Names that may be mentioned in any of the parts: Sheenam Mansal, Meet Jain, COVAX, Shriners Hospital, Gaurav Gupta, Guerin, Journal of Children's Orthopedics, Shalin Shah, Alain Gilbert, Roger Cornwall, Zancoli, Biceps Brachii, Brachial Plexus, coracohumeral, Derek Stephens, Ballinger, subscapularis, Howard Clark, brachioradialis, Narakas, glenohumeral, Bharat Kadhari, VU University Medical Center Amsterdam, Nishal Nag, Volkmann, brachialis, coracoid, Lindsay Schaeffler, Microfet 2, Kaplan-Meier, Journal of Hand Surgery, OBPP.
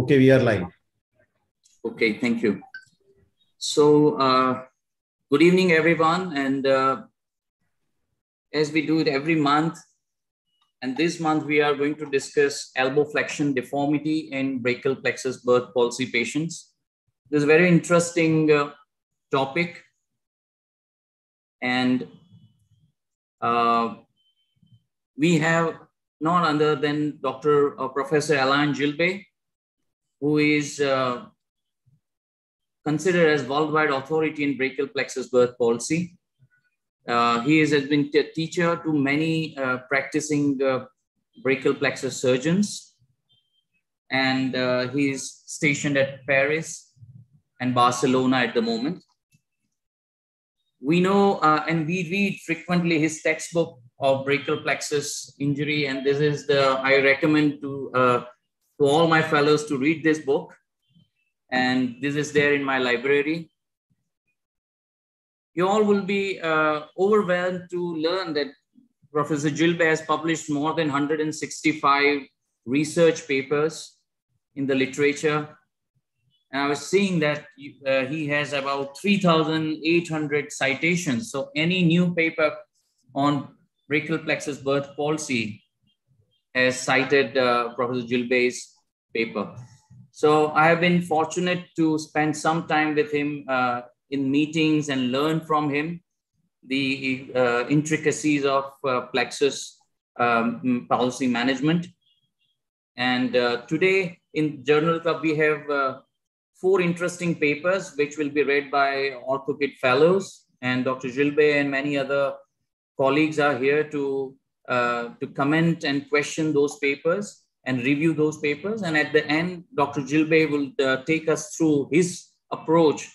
Okay, we are live. Okay, thank you. So, good evening, everyone. And as we do it every month, and this month we are going to discuss elbow flexion deformity in brachial plexus birth palsy patients. This is a very interesting topic. And we have none other than Dr. Professor Alain Gilbert, who is considered as worldwide authority in brachial plexus birth palsy. He has been a teacher to many practicing brachial plexus surgeons, and he is stationed at Paris and Barcelona at the moment. We know and we read frequently his textbook of brachial plexus injury, and this is the, I recommend to all my fellows to read this book, and this is there in my library. You all will be overwhelmed to learn that Professor Gilbert has published more than 165 research papers in the literature. And I was seeing that he has about 3,800 citations. So any new paper on brachial plexus birth palsy has cited Professor Gilbert's paper. So I have been fortunate to spend some time with him in meetings and learn from him the intricacies of plexus palsy management. And today in Journal Club, we have four interesting papers which will be read by orthopedic fellows, and Dr. Gilbert and many other colleagues are here to comment and question those papers and review those papers. And at the end, Dr. Gilbert will take us through his approach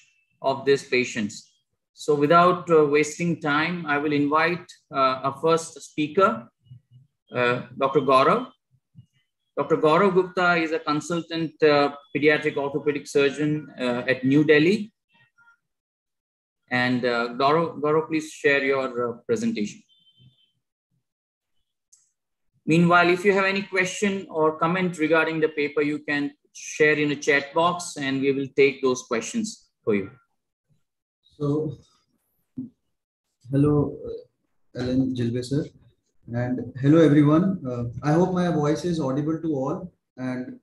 of these patients. So without wasting time, I will invite our first speaker, Dr. Gaurav. Dr. Gaurav Gupta is a consultant pediatric orthopedic surgeon at New Delhi. And Gaurav, please share your presentation. Meanwhile, if you have any question or comment regarding the paper, you can share in the chat box and we will take those questions for you. So, hello, Alain Gilbert sir, and hello everyone. I hope my voice is audible to all and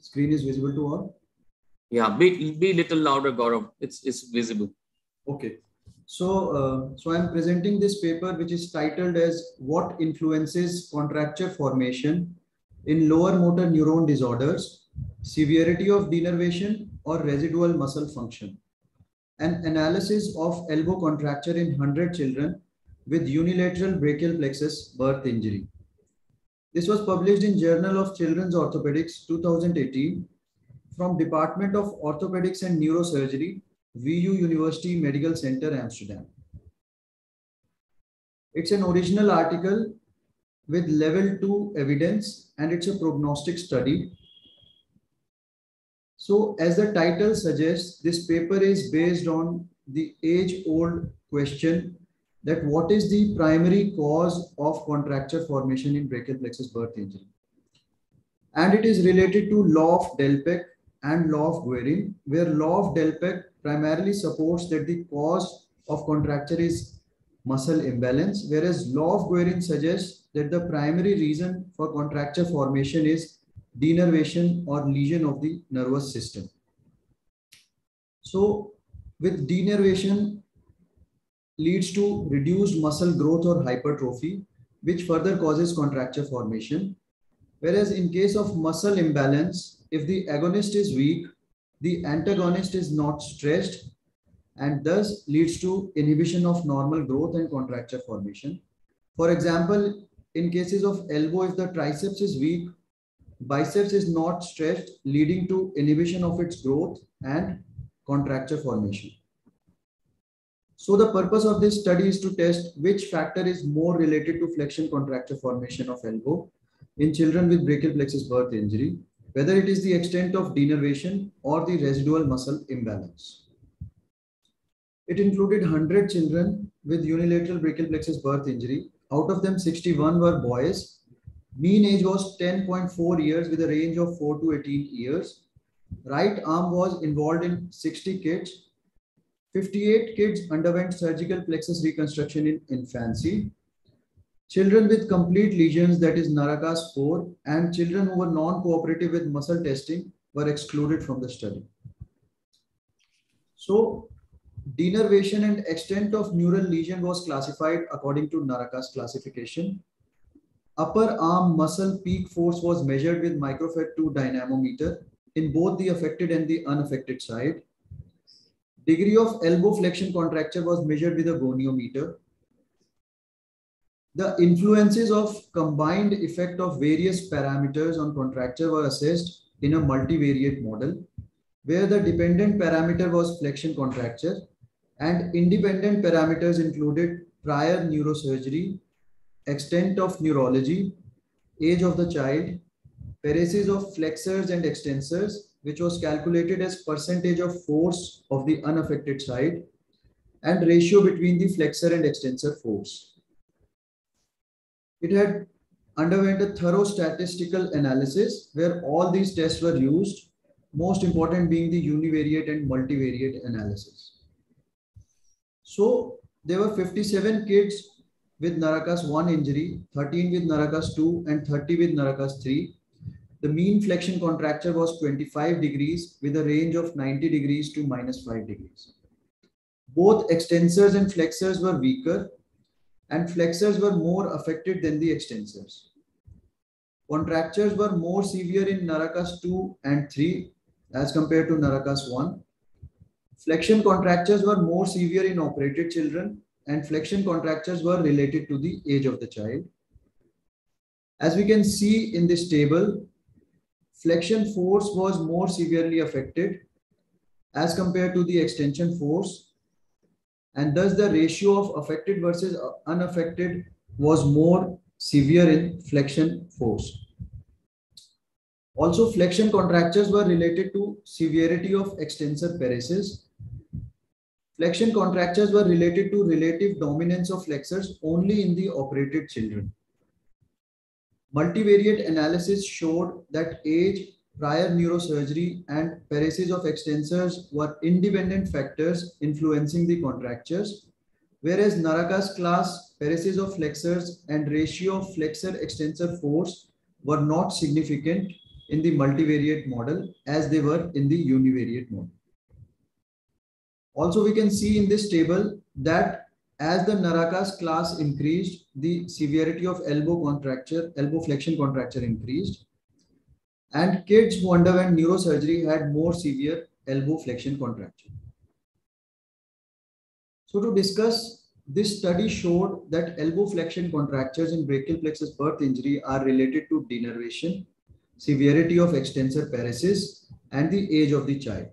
screen is visible to all. Yeah, be a little louder, Gaurav. It's visible. Okay. So, I'm presenting this paper, which is titled as "What Influences Contracture Formation in Lower Motor Neuron Disorders, Severity of Denervation or Residual Muscle Function: An Analysis of Elbow Contracture in 100 Children with Unilateral Brachial Plexus Birth Injury." This was published in Journal of Children's Orthopedics 2018 from Department of Orthopedics and Neurosurgery, VU University Medical Center Amsterdam. It's an original article with level 2 evidence and it's a prognostic study. So as the title suggests, this paper is based on the age-old question that what is the primary cause of contracture formation in brachial plexus birth injury? And it is related to law of Delpec and law of Guerin, where law of Delpec primarily supports that the cause of contracture is muscle imbalance, whereas law of Guerin suggests that the primary reason for contracture formation is denervation or lesion of the nervous system. So with denervation leads to reduced muscle growth or hypertrophy, which further causes contracture formation. Whereas in case of muscle imbalance, if the agonist is weak, the antagonist is not stressed and thus leads to inhibition of normal growth and contracture formation. For example, in cases of elbow, if the triceps is weak, biceps is not stressed, leading to inhibition of its growth and contracture formation. So the purpose of this study is to test which factor is more related to flexion contracture formation of elbow in children with brachial plexus birth injury, whether it is the extent of denervation or the residual muscle imbalance. It included 100 children with unilateral brachial plexus birth injury. Out of them, 61 were boys. Mean age was 10.4 years with a range of 4 to 18 years. Right arm was involved in 60 kids. 58 kids underwent surgical plexus reconstruction in infancy. Children with complete lesions, that is Narakas 4, and children who were non-cooperative with muscle testing were excluded from the study. So, denervation and extent of neural lesion was classified according to Narakas classification. Upper arm muscle peak force was measured with Microfet 2 dynamometer in both the affected and the unaffected side. Degree of elbow flexion contracture was measured with a goniometer. The influences of combined effect of various parameters on contracture were assessed in a multivariate model, where the dependent parameter was flexion contracture and independent parameters included prior neurosurgery, extent of neurology, age of the child, paresis of flexors and extensors, which was calculated as percentage of force of the unaffected side, and ratio between the flexor and extensor force. It had underwent a thorough statistical analysis where all these tests were used, most important being the univariate and multivariate analysis. So there were 57 kids with Narakas 1 injury, 13 with Narakas 2, and 30 with Narakas 3. The mean flexion contracture was 25 degrees with a range of 90 degrees to -5 degrees. Both extensors and flexors were weaker, and flexors were more affected than the extensors. Contractures were more severe in Narakas 2 and 3 as compared to Narakas 1. Flexion contractures were more severe in operated children, and flexion contractures were related to the age of the child. As we can see in this table, flexion force was more severely affected as compared to the extension force, and thus the ratio of affected versus unaffected was more severe in flexion force. Also, flexion contractures were related to severity of extensor paresis. Flexion contractures were related to relative dominance of flexors only in the operated children. Multivariate analysis showed that age, prior neurosurgery, and paresis of extensors were independent factors influencing the contractures, whereas Narakas class, paresis of flexors, and ratio of flexor-extensor force were not significant in the multivariate model as they were in the univariate model. Also, we can see in this table that as the Narakas class increased, the severity of elbow flexion contracture increased, and kids who underwent neurosurgery had more severe elbow flexion contracture. So to discuss, this study showed that elbow flexion contractures in brachial plexus birth injury are related to denervation, severity of extensor paresis, and the age of the child.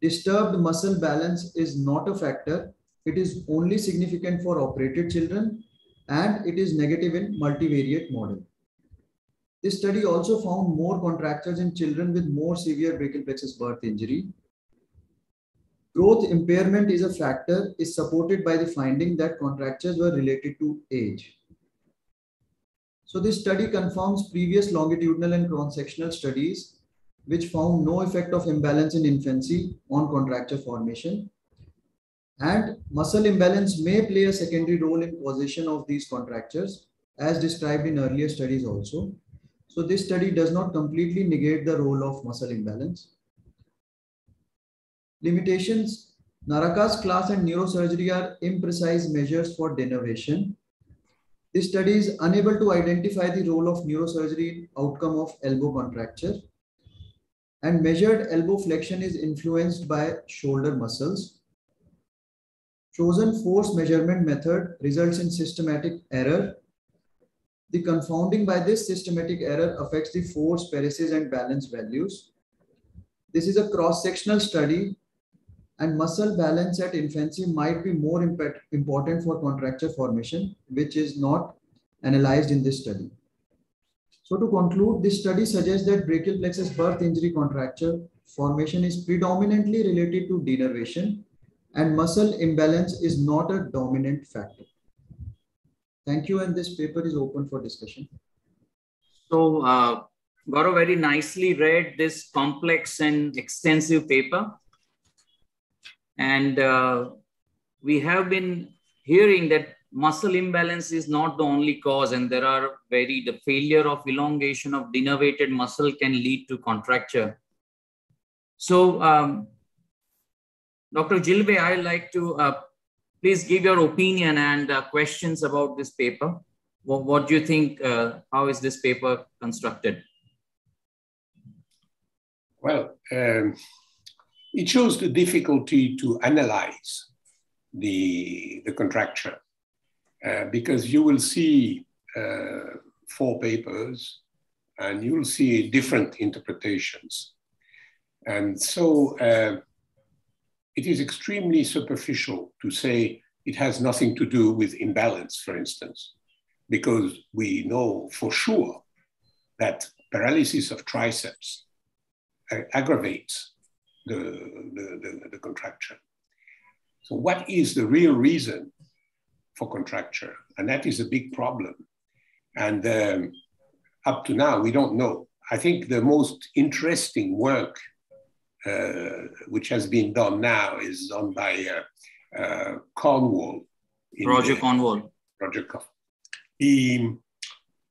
Disturbed muscle balance is not a factor. It is only significant for operated children, and it is negative in multivariate model. This study also found more contractures in children with more severe brachial plexus birth injury. Growth impairment is a factor is supported by the finding that contractures were related to age. So this study confirms previous longitudinal and cross-sectional studies which found no effect of imbalance in infancy on contracture formation, and muscle imbalance may play a secondary role in causation of these contractures as described in earlier studies also. So this study does not completely negate the role of muscle imbalance. Limitations: Narakas class and neurosurgery are imprecise measures for denervation. This study is unable to identify the role of neurosurgery in outcome of elbow contracture, and measured elbow flexion is influenced by shoulder muscles. Chosen force measurement method results in systematic error. The confounding by this systematic error affects the force, paresis, and balance values. This is a cross-sectional study, and muscle balance at infancy might be more important for contracture formation, which is not analyzed in this study. So to conclude, this study suggests that brachial plexus birth injury contracture formation is predominantly related to denervation, and muscle imbalance is not a dominant factor. Thank you, and this paper is open for discussion. So Gaurav very nicely read this complex and extensive paper. And we have been hearing that muscle imbalance is not the only cause, and there are the failure of elongation of denervated muscle can lead to contracture. So, Dr. Gilbert, I'd like to please give your opinion and questions about this paper. What do you think, how is this paper constructed? Well, it shows the difficulty to analyze the contracture. Because you will see 4 papers and you'll see different interpretations. And so it is extremely superficial to say it has nothing to do with imbalance, for instance, because we know for sure that paralysis of triceps aggravates the contracture. So what is the real reason for contracture? And that is a big problem. And up to now, we don't know. I think the most interesting work which has been done now is done by Cornwall. Roger Cornwall. Roger Cornwall.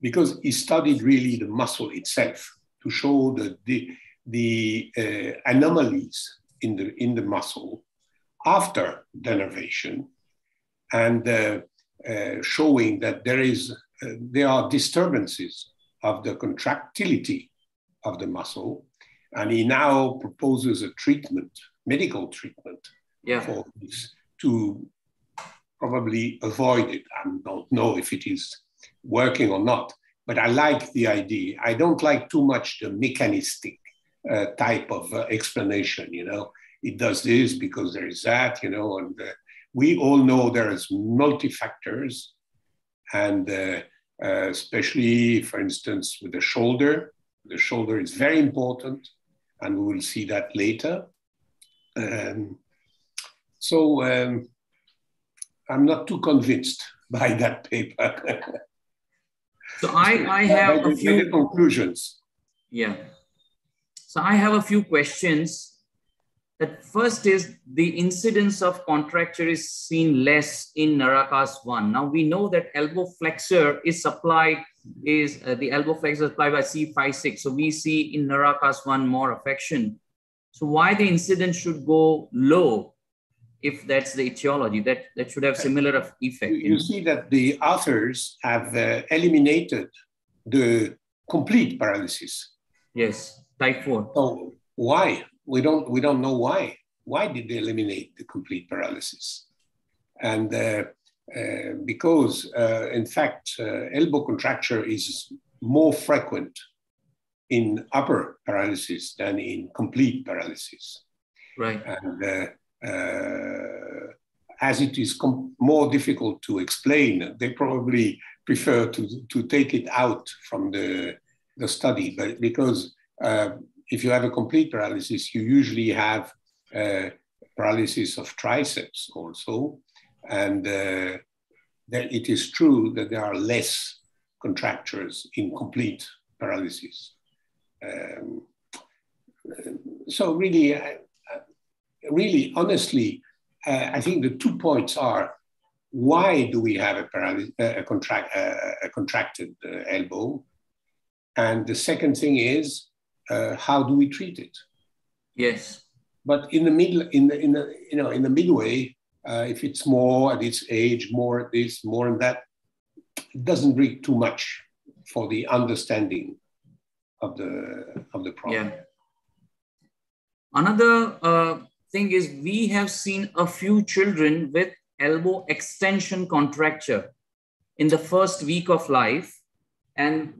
Because he studied really the muscle itself to show the anomalies in the muscle after denervation, and showing that there are disturbances of the contractility of the muscle. And he now proposes a treatment, medical treatment, for this to probably avoid it. I don't know if it is working or not, but I like the idea. I don't like too much the mechanistic type of explanation, you know. It does this because there is that, you know, and we all know there is multi-factors, and especially, for instance, with the shoulder. The shoulder is very important, and we will see that later. So I'm not too convinced by that paper. So I have a few conclusions. Yeah. So I have a few questions. That first is the incidence of contracture is seen less in Narakas 1. Now we know that elbow flexor is supplied, the elbow flexor is supplied by C56. So we see in Narakas 1 more affection. So why the incidence should go low if that's the etiology? That should have similar effect. You see that the authors have eliminated the complete paralysis. Yes, type 4. So why? We don't know why. Why did they eliminate the complete paralysis? And because, in fact, elbow contracture is more frequent in upper paralysis than in complete paralysis. Right. And as it is more difficult to explain, they probably prefer to take it out from the study, but because if you have a complete paralysis, you usually have paralysis of triceps also. And that it is true that there are less contractures in complete paralysis. So really, honestly, I think the 2 points are, why do we have a contracted elbow? And the second thing is, how do we treat it? Yes. But in the middle, in the midway, if it's more at its age, more at this, more at that, it doesn't bring too much for the understanding of the problem. Yeah. Another thing is, we have seen a few children with elbow extension contracture in the first week of life, and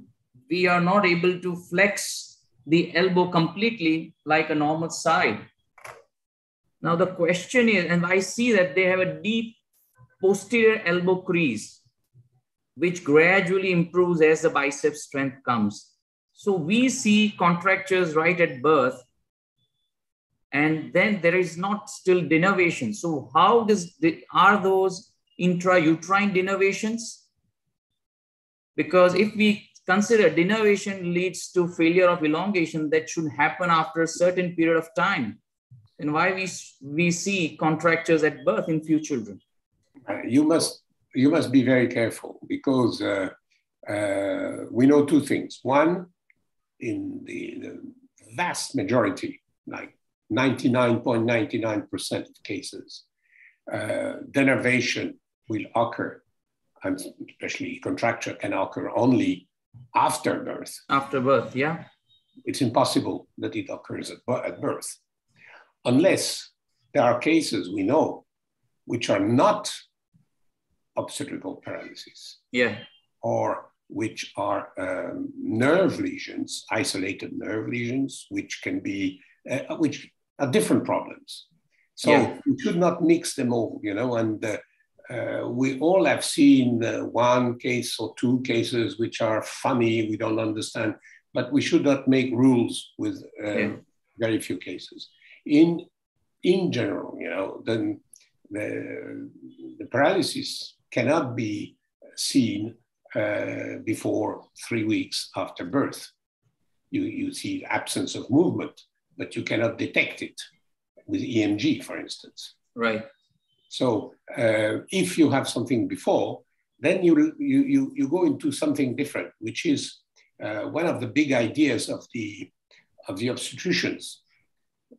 we are not able to flex the elbow completely like a normal side. Now the question is, and I see that they have a deep posterior elbow crease, which gradually improves as the bicep strength comes. So we see contractures right at birth, and then there is not still denervation. So how are those intrauterine denervations? Because if we Consider denervation leads to failure of elongation that should happen after a certain period of time. And why we see contractures at birth in few children. You must be very careful because we know two things. One, in the vast majority, like 99.99% of cases, denervation will occur, and especially contracture can occur only after birth. After birth, yeah. It's impossible that it occurs at birth. Unless there are cases we know which are not obstetrical paralysis, yeah, or which are nerve lesions, isolated nerve lesions, which can be, which are different problems. So yeah, you should not mix them all, you know, and we all have seen one case or two cases which are funny, we don't understand, but we should not make rules with yeah, very few cases. In general, you know, then the paralysis cannot be seen before 3 weeks after birth. You see absence of movement, but you cannot detect it with EMG, for instance. Right. So if you have something before, then you go into something different, which is one of the big ideas of the obstetricians.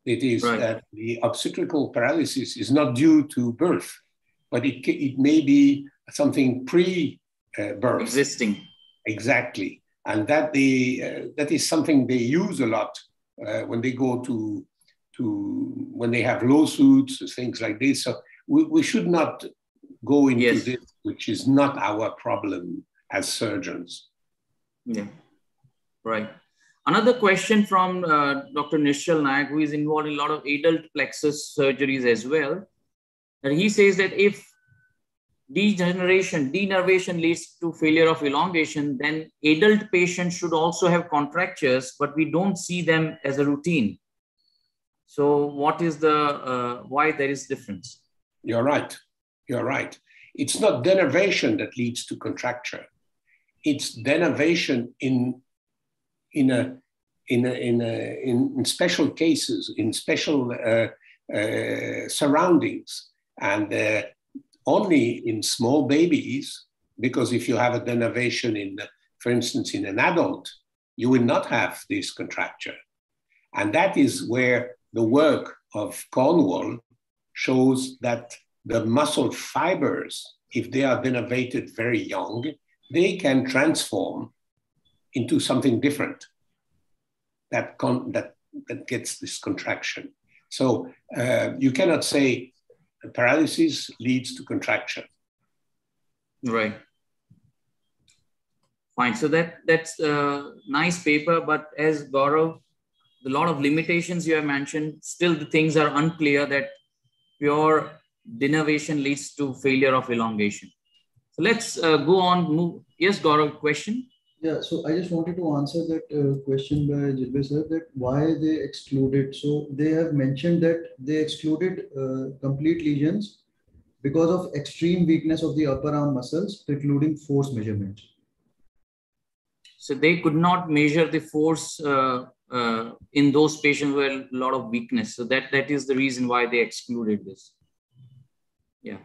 It is right, that the obstetrical paralysis is not due to birth, but it may be something pre-birth. Existing. Exactly. And that is something they use a lot when they go when they have lawsuits, things like this. So we should not go into yes, this, which is not our problem as surgeons. Yeah, right. Another question from Dr. Nishal Nag, who is involved in a lot of adult plexus surgeries as well. And he says that if denervation leads to failure of elongation, then adult patients should also have contractures, but we don't see them as a routine. So what is the, why there is difference? You're right, you're right. It's not denervation that leads to contracture. It's denervation in special cases, in special surroundings, and only in small babies, because if you have a denervation in, for instance, in an adult, you will not have this contracture. And that is where the work of Cornwall shows that the muscle fibers, if they are denervated very young, they can transform into something different that gets this contraction. So you cannot say paralysis leads to contraction. Right. Fine. So that's a nice paper, but as Gaurav, a lot of limitations you have mentioned, still the things are unclear that pure denervation leads to failure of elongation. So let's go on. Move. Yes, Gaurav, question? Yeah, so I just wanted to answer that question by Gilbert sir, that why they excluded. So they have mentioned that they excluded complete lesions because of extreme weakness of the upper arm muscles, precluding force measurements. So they could not measure the force in those patients who had a lot of weakness. So that is the reason why they excluded this. Yeah.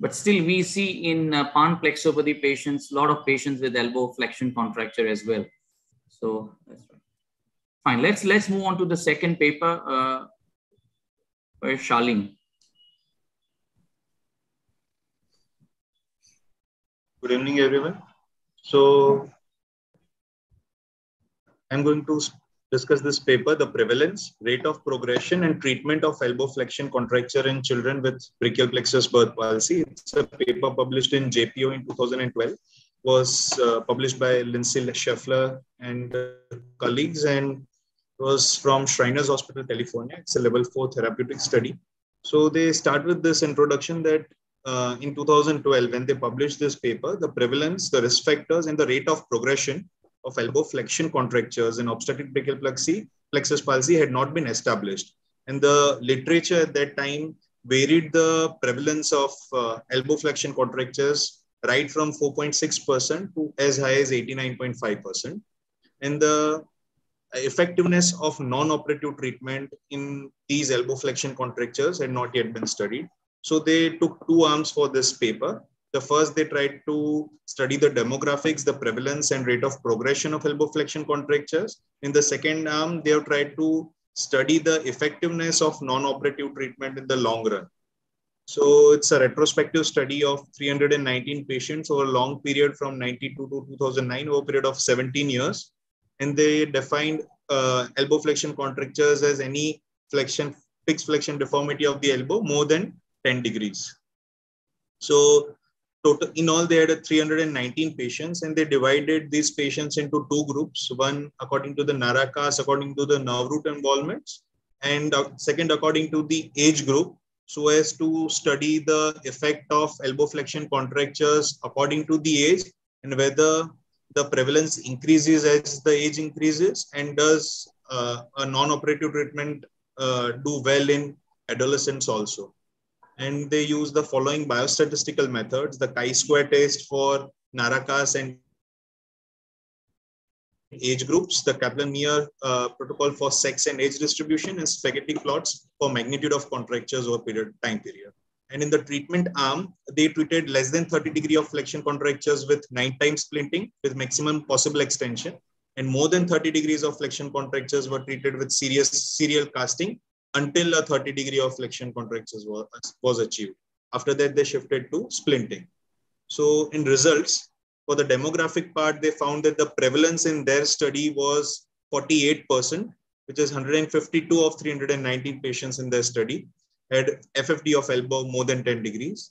But still, we see in palm plexopathy patients, a lot of patients with elbow flexion contracture as well. So that's right. Fine. Let's move on to the second paper by Shalin. Good evening, everyone. So I'm going to discuss this paper, the prevalence, rate of progression, and treatment of elbow flexion contracture in children with brachial plexus birth palsy. It's a paper published in JPO in 2012, was published by Lindsay Schaeffler and colleagues, and was from Shriners Hospital, California. It's a level 4 therapeutic study. So they start with this introduction that in 2012, when they published this paper, the prevalence, the risk factors, and the rate of progression of elbow flexion contractures in obstetric brachial plexus palsy had not been established. And the literature at that time varied the prevalence of elbow flexion contractures right from 4.6% to as high as 89.5%. And the effectiveness of non-operative treatment in these elbow flexion contractures had not yet been studied. So they took two arms for this paper. The first, they tried to study the demographics, the prevalence and rate of progression of elbow flexion contractures. In the second arm, they have tried to study the effectiveness of non-operative treatment in the long run. So it's a retrospective study of 319 patients over a long period from 1992 to 2009, over a period of 17 years. And they defined elbow flexion contractures as any flexion, fixed flexion deformity of the elbow more than 10 degrees. So total, in all, they had 319 patients, and they divided these patients into two groups, one according to the Narakas, according to the nerve root involvements, and second according to the age group, so as to study the effect of elbow flexion contractures according to the age and whether the prevalence increases as the age increases, and does a non-operative treatment do well in adolescents also. And they use the following biostatistical methods, the chi-square test for Narakas and age groups, the Kaplan-Meier protocol for sex and age distribution, and spaghetti plots for magnitude of contractures over period time period. And in the treatment arm, they treated less than 30 degree of flexion contractures with 9 times splinting with maximum possible extension, and more than 30 degrees of flexion contractures were treated with serial casting until a 30 degree of flexion contractures was achieved. After that, they shifted to splinting. So in results, for the demographic part, they found that the prevalence in their study was 48%, which is 152 of 319 patients in their study had FFD of elbow more than 10 degrees.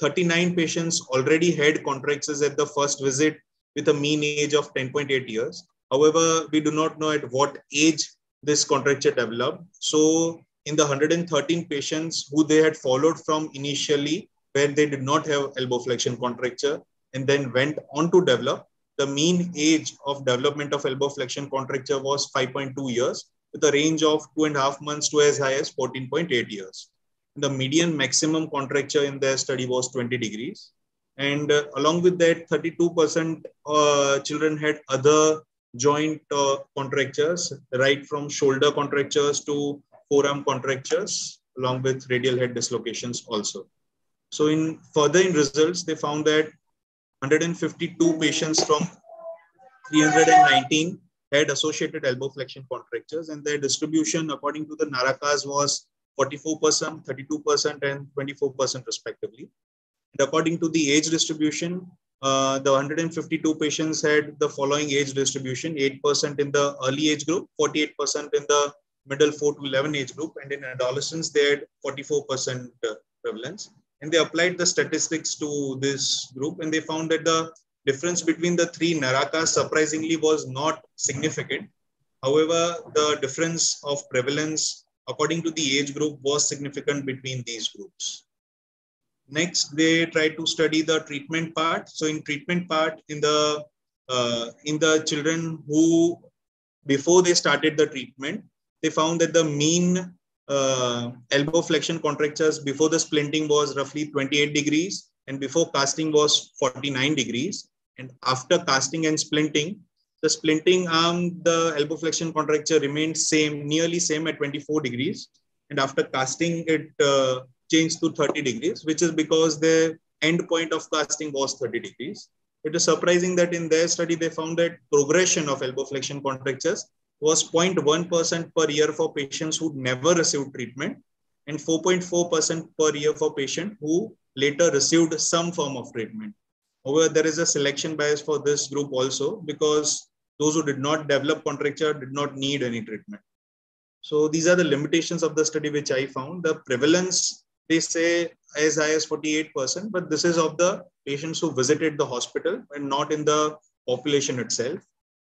39 patients already had contractures at the first visit with a mean age of 10.8 years. However, we do not know at what age this contracture developed. So in the 113 patients who they had followed from initially, where they did not have elbow flexion contracture and then went on to develop, the mean age of development of elbow flexion contracture was 5.2 years with a range of 2.5 months to as high as 14.8 years. The median maximum contracture in their study was 20 degrees. And along with that, 32% children had other joint contractures, right from shoulder contractures to forearm contractures, along with radial head dislocations also. So in further in results, they found that 152 patients from 319 had associated elbow flexion contractures, and their distribution according to the Narakas was 44%, 32% and 24% respectively. And according to the age distribution, the 152 patients had the following age distribution: 8% in the early age group, 48% in the middle 4 to 11 age group, and in adolescents they had 44% prevalence. And they applied the statistics to this group, and they found that the difference between the three Narakas surprisingly was not significant. However, the difference of prevalence according to the age group was significant between these groups. Next, they tried to study the treatment part. So in treatment part, in the children who, before they started the treatment, they found that the mean elbow flexion contractures before the splinting was roughly 28 degrees and before casting was 49 degrees. And after casting and splinting, the splinting arm, the elbow flexion contracture remained same, nearly same at 24 degrees. And after casting, it changed to 30 degrees, which is because the end point of casting was 30 degrees. It is surprising that in their study, they found that progression of elbow flexion contractures was 0.1% per year for patients who never received treatment and 4.4% per year for patients who later received some form of treatment. However, there is a selection bias for this group also, because those who did not develop contracture did not need any treatment. So these are the limitations of the study which I found. The prevalence, they say as high as 48%, but this is of the patients who visited the hospital and not in the population itself.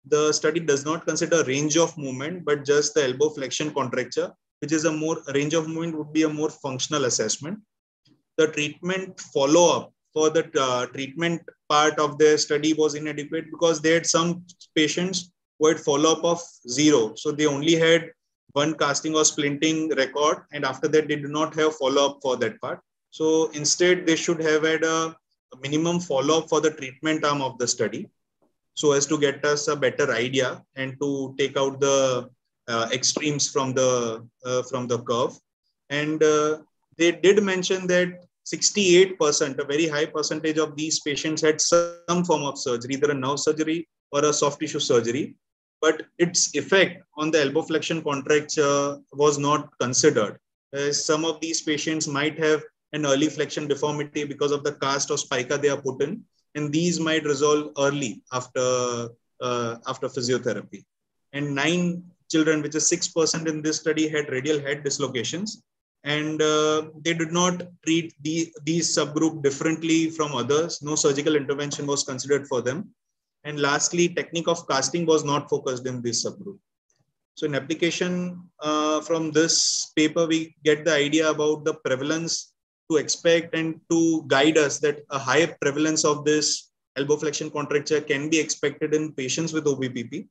The study does not consider range of movement, but just the elbow flexion contracture, which is a more range of movement would be a more functional assessment. The treatment follow-up for the treatment part of their study was inadequate because they had some patients who had follow-up of 0. So they only had one casting or splinting record, and after that they do not have follow-up for that part. So instead they should have had a minimum follow-up for the treatment arm of the study, so as to get us a better idea and to take out the extremes from the curve. And they did mention that 68%, a very high percentage of these patients had some form of surgery, either a nerve surgery or a soft tissue surgery, but its effect on the elbow flexion contracture was not considered. Some of these patients might have an early flexion deformity because of the cast or spica they are put in, and these might resolve early after, after physiotherapy. And 9 children, which is 6% in this study, had radial head dislocations, and they did not treat these subgroup differently from others. No surgical intervention was considered for them. And lastly, technique of casting was not focused in this subgroup. So in application from this paper, we get the idea about the prevalence to expect and to guide us that a higher prevalence of this elbow flexion contracture can be expected in patients with OBPP,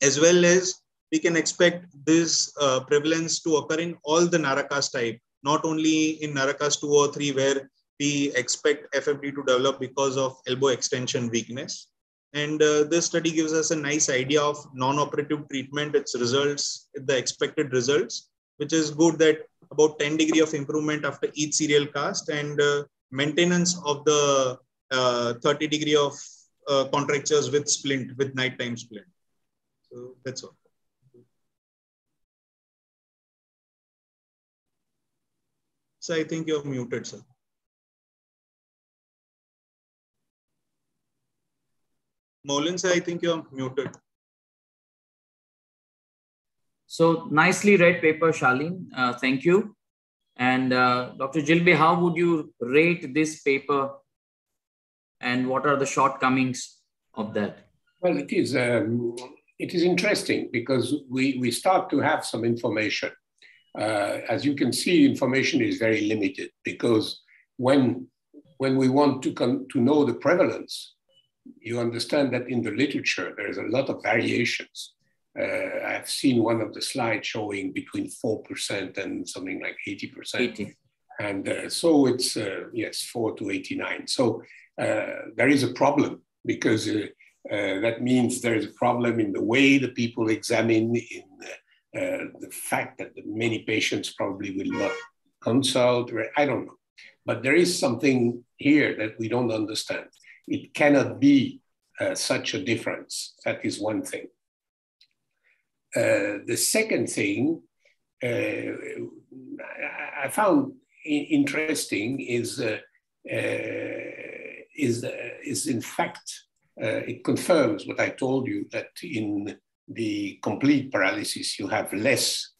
as well as we can expect this prevalence to occur in all the Narakas type, not only in Narakas 2 or 3 where we expect FFD to develop because of elbow extension weakness. And this study gives us a nice idea of non-operative treatment, its results, the expected results, which is good that about 10 degrees of improvement after each serial cast and maintenance of the 30 degrees of contractures with splint, with nighttime splint. So that's all. So I think you're muted, sir. Maulin sir, I think you're muted. So nicely read paper, Shalin. Thank you. And Dr. Gilbert, how would you rate this paper and what are the shortcomings of that? Well, it is interesting because we start to have some information. As you can see, information is very limited because when we want to know the prevalence, you understand that in the literature, there is a lot of variations. I've seen one of the slides showing between 4% and something like 80%. 80. And so it's, yes, 4 to 89. So there is a problem because that means there is a problem in the way the people examine, in the fact that many patients probably will not consult. I don't know. But there is something here that we don't understand. It cannot be such a difference. That is one thing. The second thing I found interesting is in fact, it confirms what I told you, that in the complete paralysis, you have less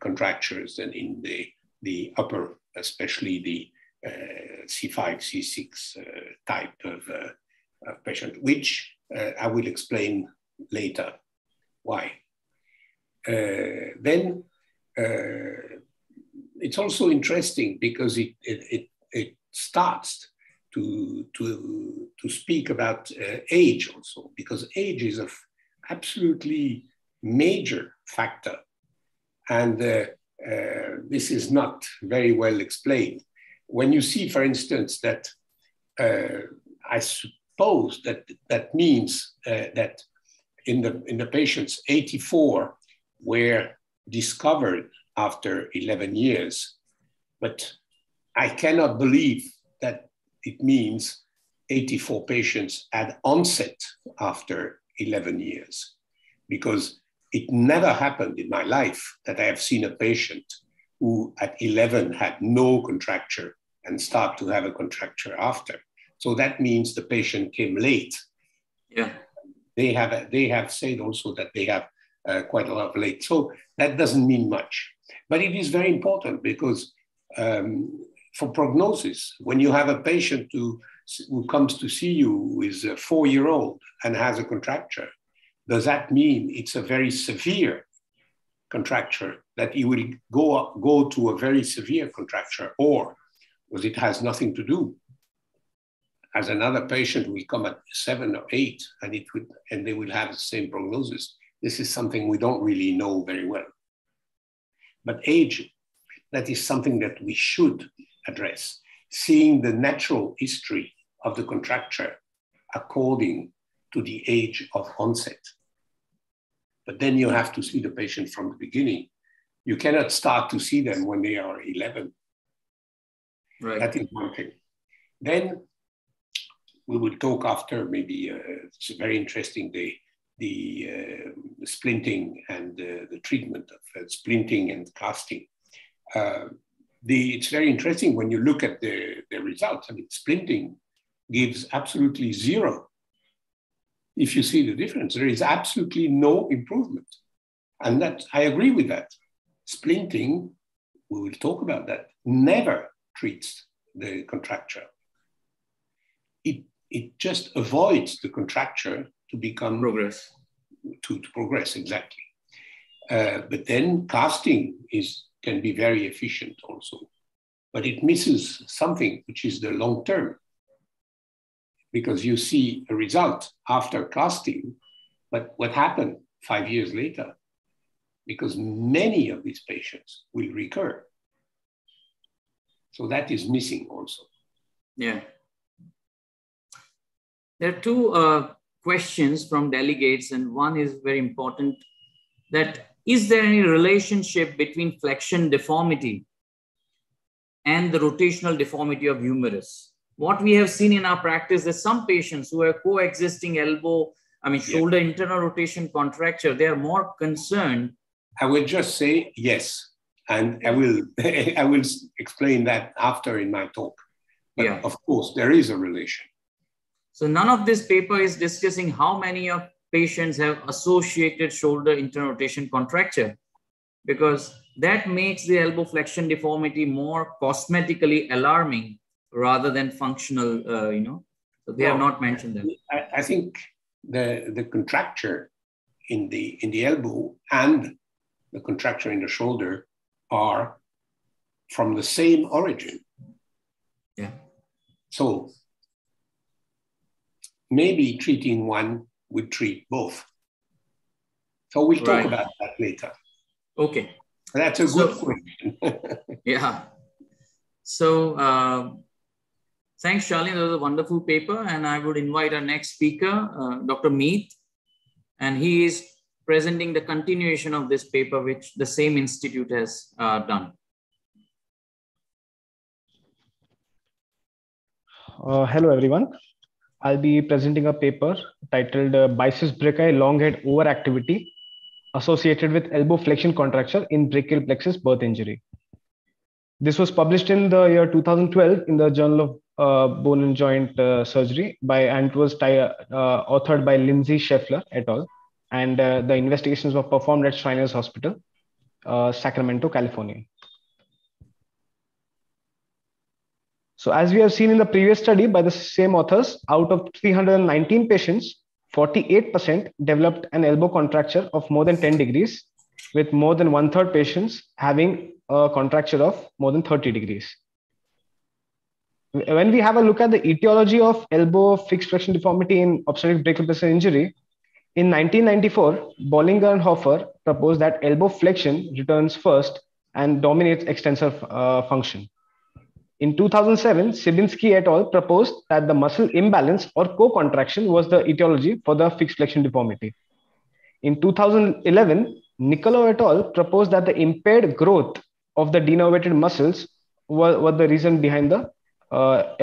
contractures than in the upper, especially the C5, C6 type of patient, which I will explain later why. Then it's also interesting because it starts to speak about age also, because age is an absolutely major factor. And this is not very well explained. When you see, for instance, that I suppose that means that in the patients 84 were discovered after 11 years, but I cannot believe that it means 84 patients had onset after 11 years, because it never happened in my life that I have seen a patient who at 11 had no contracture and start to have a contracture after. So that means the patient came late. Yeah. They have said also that they have quite a lot of late. So that doesn't mean much, but it is very important because for prognosis, when you have a patient who comes to see you who is a 4-year-old and has a contracture, does that mean it's a very severe contracture, that he will go to a very severe contracture, or was it has nothing to do? As another patient will come at 7 or 8 and they will have the same prognosis. This is something we don't really know very well. But age, that is something that we should address. Seeing the natural history of the contracture according to the age of onset. But then you have to see the patient from the beginning. You cannot start to see them when they are 11. Right. That is one thing. Then we will talk after, maybe it's a very interesting day, the splinting and the treatment of splinting and casting. It's very interesting when you look at the results. I mean, splinting gives absolutely zero. If you see the difference, there is absolutely no improvement. And that, I agree with that. Splinting, we will talk about that, never treats the contracture. It just avoids the contracture to become progress. To progress, exactly. But then casting can be very efficient also. But it misses something, which is the long term. Because you see a result after casting, but what happened 5 years later? Because many of these patients will recur. So that is missing also. Yeah. There are two questions from delegates, and one is very important, that is there any relationship between flexion deformity and the rotational deformity of humerus? What we have seen in our practice is some patients who have coexisting shoulder internal rotation contracture, they are more concerned. I will just say yes, and I will explain that after in my talk. But yeah, of course, there is a relation. So none of this paper is discussing how many of patients have associated shoulder internal rotation contracture, because that makes the elbow flexion deformity more cosmetically alarming rather than functional, so they have not mentioned that. I think the contracture in the elbow and the contracture in the shoulder are from the same origin. Yeah. So maybe treating one would treat both. So we'll talk about that later. Okay. That's a good question. Yeah. So, thanks, Shalin. That was a wonderful paper. And I would invite our next speaker, Dr. Meet. And he is presenting the continuation of this paper, which the same institute has done. Hello, everyone. I'll be presenting a paper titled Biceps Brachii Long-Head Overactivity Associated with Elbow Flexion Contracture in Brachial Plexus Birth Injury. This was published in the year 2012 in the Journal of Bone and Joint Surgery, and it was authored by Lindsay Schaeffler et al. And the investigations were performed at Shriners Hospital, Sacramento, California. So as we have seen in the previous study by the same authors, out of 319 patients, 48% developed an elbow contracture of more than 10 degrees, with more than 1/3 patients having a contracture of more than 30 degrees. When we have a look at the etiology of elbow fixed flexion deformity in obstetric brachial plexus injury, in 1994, Ballinger and Hofer proposed that elbow flexion returns first and dominates extensor function. In 2007, Sibinski et al. Proposed that the muscle imbalance or co-contraction was the etiology for the fixed flexion deformity. In 2011, Niccolò et al. Proposed that the impaired growth of the denervated muscles were the reason behind the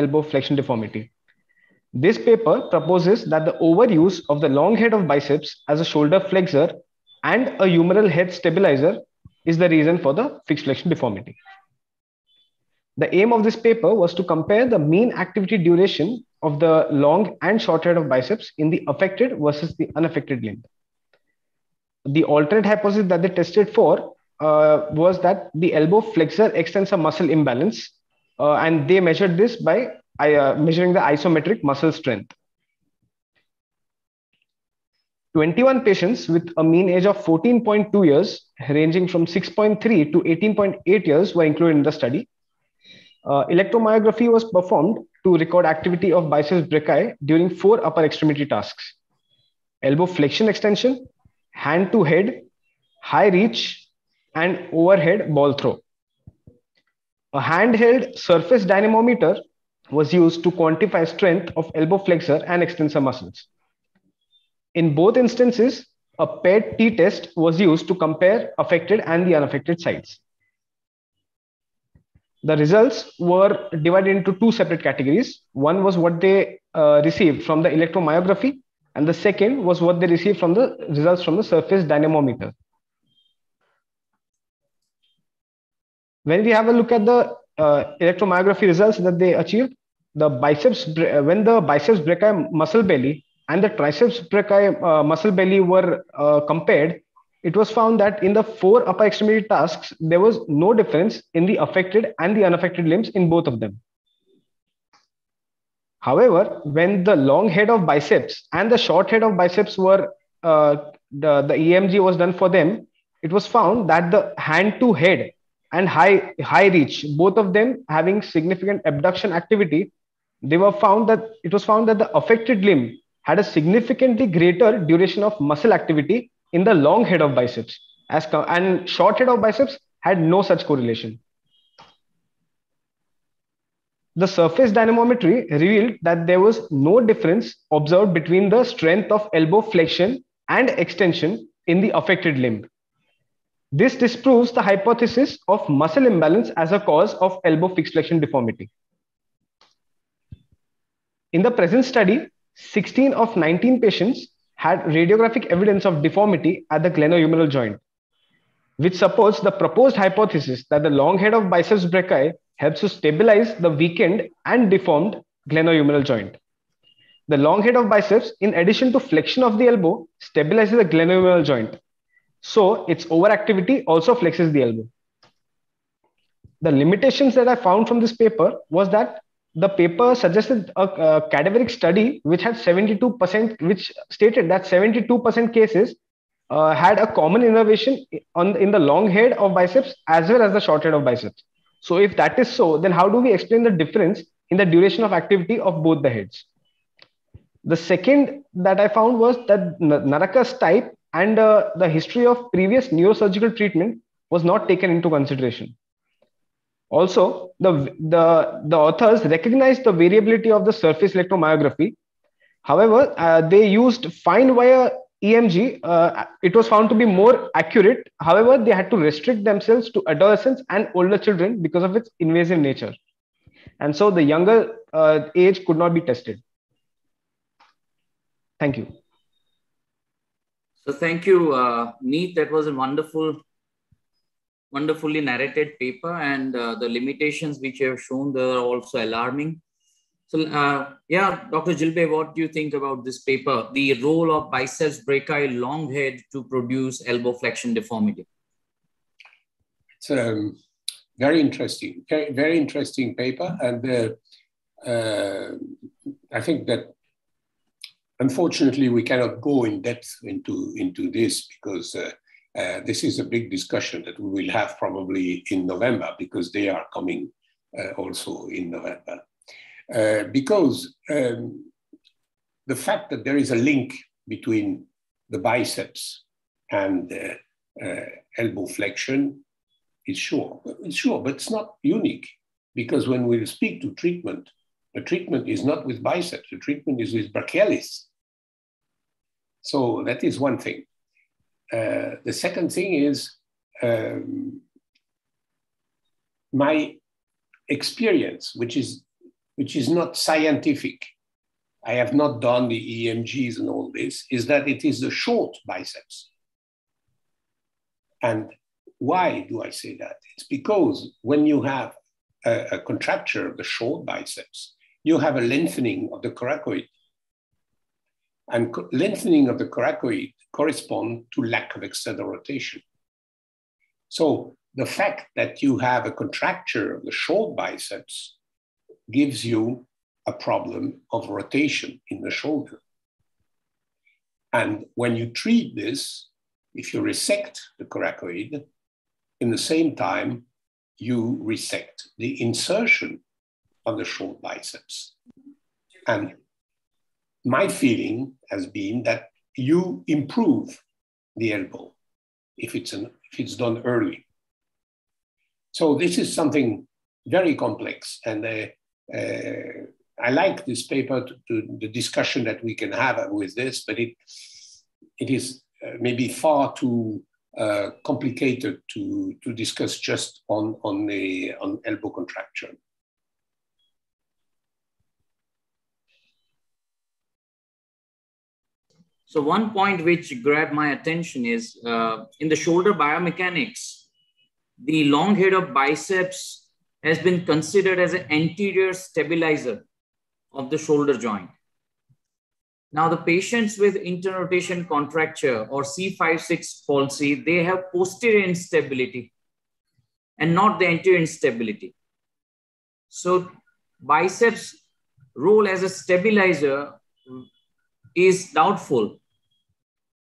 elbow flexion deformity. This paper proposes that the overuse of the long head of biceps as a shoulder flexor and a humeral head stabilizer is the reason for the fixed flexion deformity. The aim of this paper was to compare the mean activity duration of the long and short head of biceps in the affected versus the unaffected limb. The alternate hypothesis that they tested for was that the elbow flexor extensor muscle imbalance, and they measured this by measuring the isometric muscle strength. 21 patients with a mean age of 14.2 years, ranging from 6.3 to 18.8 years, were included in the study. Electromyography was performed to record activity of biceps brachii during 4 upper extremity tasks: elbow flexion extension, hand to head, high reach, and overhead ball throw. A handheld surface dynamometer was used to quantify strength of elbow flexor and extensor muscles. In both instances, a paired t-test was used to compare affected and the unaffected sides. The results were divided into two separate categories. One was what they received from the electromyography, and the second was what they received from the results from the surface dynamometer. When we have a look at the electromyography results that they achieved, when the biceps brachii muscle belly and the triceps brachii muscle belly were compared, it was found that in the 4 upper extremity tasks, there was no difference in the affected and the unaffected limbs in both of them. However, when the long head of biceps and the short head of biceps were, the EMG was done for them, it was found that the hand to head and high reach, both of them having significant abduction activity, it was found that the affected limb had a significantly greater duration of muscle activity in the long head of biceps, and short head of biceps had no such correlation. The surface dynamometry revealed that there was no difference observed between the strength of elbow flexion and extension in the affected limb. This disproves the hypothesis of muscle imbalance as a cause of elbow fixed flexion deformity. In the present study, 16 of 19 patients had radiographic evidence of deformity at the glenohumeral joint, which supports the proposed hypothesis that the long head of biceps brachii helps to stabilize the weakened and deformed glenohumeral joint. The long head of biceps, in addition to flexion of the elbow, stabilizes the glenohumeral joint. So its overactivity also flexes the elbow. The limitations that I found from this paper was that the paper suggested a cadaveric study which had 72%, which stated that 72% cases had a common innervation in the long head of biceps as well as the short head of biceps. So if that is so, then how do we explain the difference in the duration of activity of both the heads? The second that I found was that Narakas type and the history of previous neurosurgical treatment was not taken into consideration. Also, the authors recognized the variability of the surface electromyography. However, they used fine wire EMG. It was found to be more accurate. However, they had to restrict themselves to adolescents and older children because of its invasive nature. And so the younger age could not be tested. Thank you. So thank you, Meet. That was a wonderfully narrated paper, and the limitations which you have shown there are also alarming. So yeah, Dr. Gilbert, what do you think about this paper, the role of biceps brachii long head to produce elbow flexion deformity? It's very interesting paper. And I think that unfortunately we cannot go in depth into this because this is a big discussion that we will have probably in November, because they are coming also in November. Because the fact that there is a link between the biceps and elbow flexion is sure. It's sure, but it's not unique, because when we speak to treatment, the treatment is not with biceps, the treatment is with brachialis. So that is one thing. The second thing is my experience, which is not scientific. I have not done the EMGs and all this, is that it is the short biceps. And why do I say that? It's because when you have a contracture of the short biceps, you have a lengthening of the coracoid. And lengthening of the coracoid corresponds to lack of external rotation. So the fact that you have a contracture of the short biceps gives you a problem of rotation in the shoulder. And when you treat this, if you resect the coracoid, in the same time, you resect the insertion of the short biceps. And my feeling has been that you improve the elbow if it's done early. So this is something very complex, and I like this paper, to the discussion that we can have with this, but it is maybe far too complicated to discuss just on elbow contraction. So one point which grabbed my attention is in the shoulder biomechanics, the long head of biceps has been considered as an anterior stabilizer of the shoulder joint. Now the patients with interrotation contracture or C5-6 palsy, they have posterior instability and not the anterior instability. So biceps role as a stabilizer is doubtful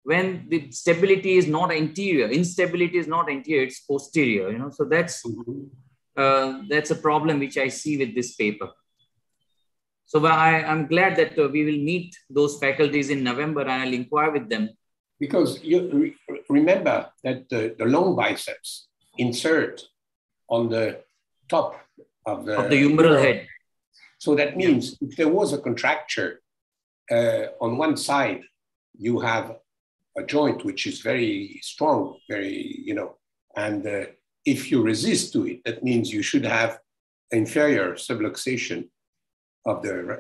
when the stability is not anterior, instability is not anterior, it's posterior, you know, so that's a problem which I see with this paper. So I'm glad that we will meet those faculties in November and I'll inquire with them. Because you remember that the long biceps insert on the top of the humeral head. So that means if there was a contracture on one side, you have a joint which is very strong, very, you know, and if you resist to it, that means you should have inferior subluxation of the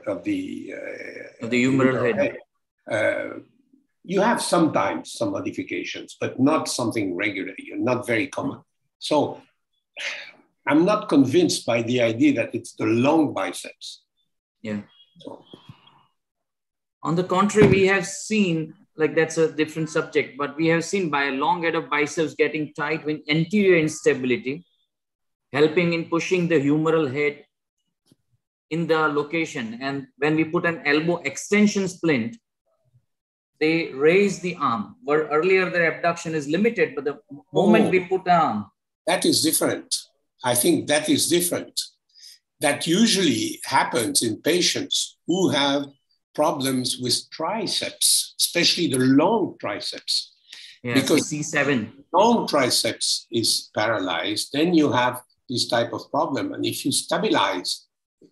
humeral head. You have sometimes some modifications, but not something regular, not very common. So I'm not convinced by the idea that it's the long biceps. Yeah. So. On the contrary, we have seen, like that's a different subject, but we have seen by a long head of biceps getting tight with anterior instability, helping in pushing the humeral head in the location. And when we put an elbow extension splint, they raise the arm, where earlier the abduction is limited, but the moment we put the arm. That is different. I think that is different. That usually happens in patients who have problems with triceps, especially the long triceps. Yes, because C7. Long triceps is paralyzed, then you have this type of problem. And if you stabilize,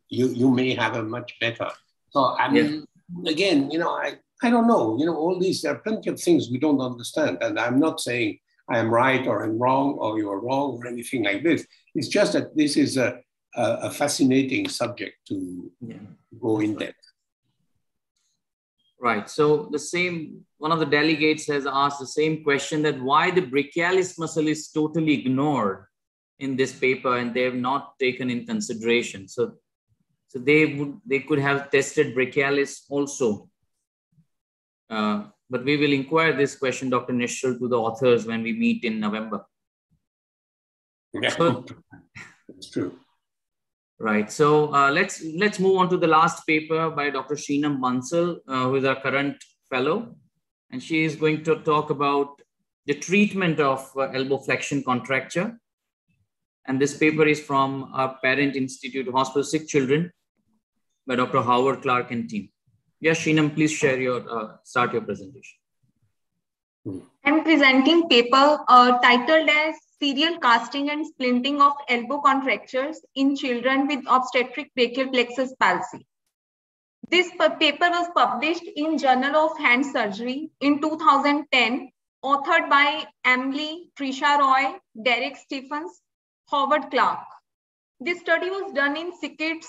you may have a much better. So I mean, again, you know, I don't know, you know, all these, there are plenty of things we don't understand. And I'm not saying I am right or I'm wrong or you're wrong or anything like this. It's just that this is a fascinating subject to go in depth. Right. So the same, one of the delegates has asked the same question, that why the brachialis muscle is totally ignored in this paper and they have not taken in consideration. So they could have tested brachialis also. But we will inquire this question, Dr. Nishal, to the authors when we meet in November. Yeah. So, it's true. Right. So let's move on to the last paper by Dr. Sheenam Mansal, who is our current fellow. And she is going to talk about the treatment of elbow flexion contracture. And this paper is from our parent institute, Hospital Sick Children, by Dr. Howard Clark and team. Yes, Sheenam, please share your, start your presentation. I'm presenting paper titled as Serial Casting and Splinting of Elbow Contractures in Children with Obstetric Brachial Plexus Palsy. This paper was published in Journal of Hand Surgery in 2010, authored by Emily, Trisha Roy, Derek Stephens, Howard Clark. This study was done in Sikit's,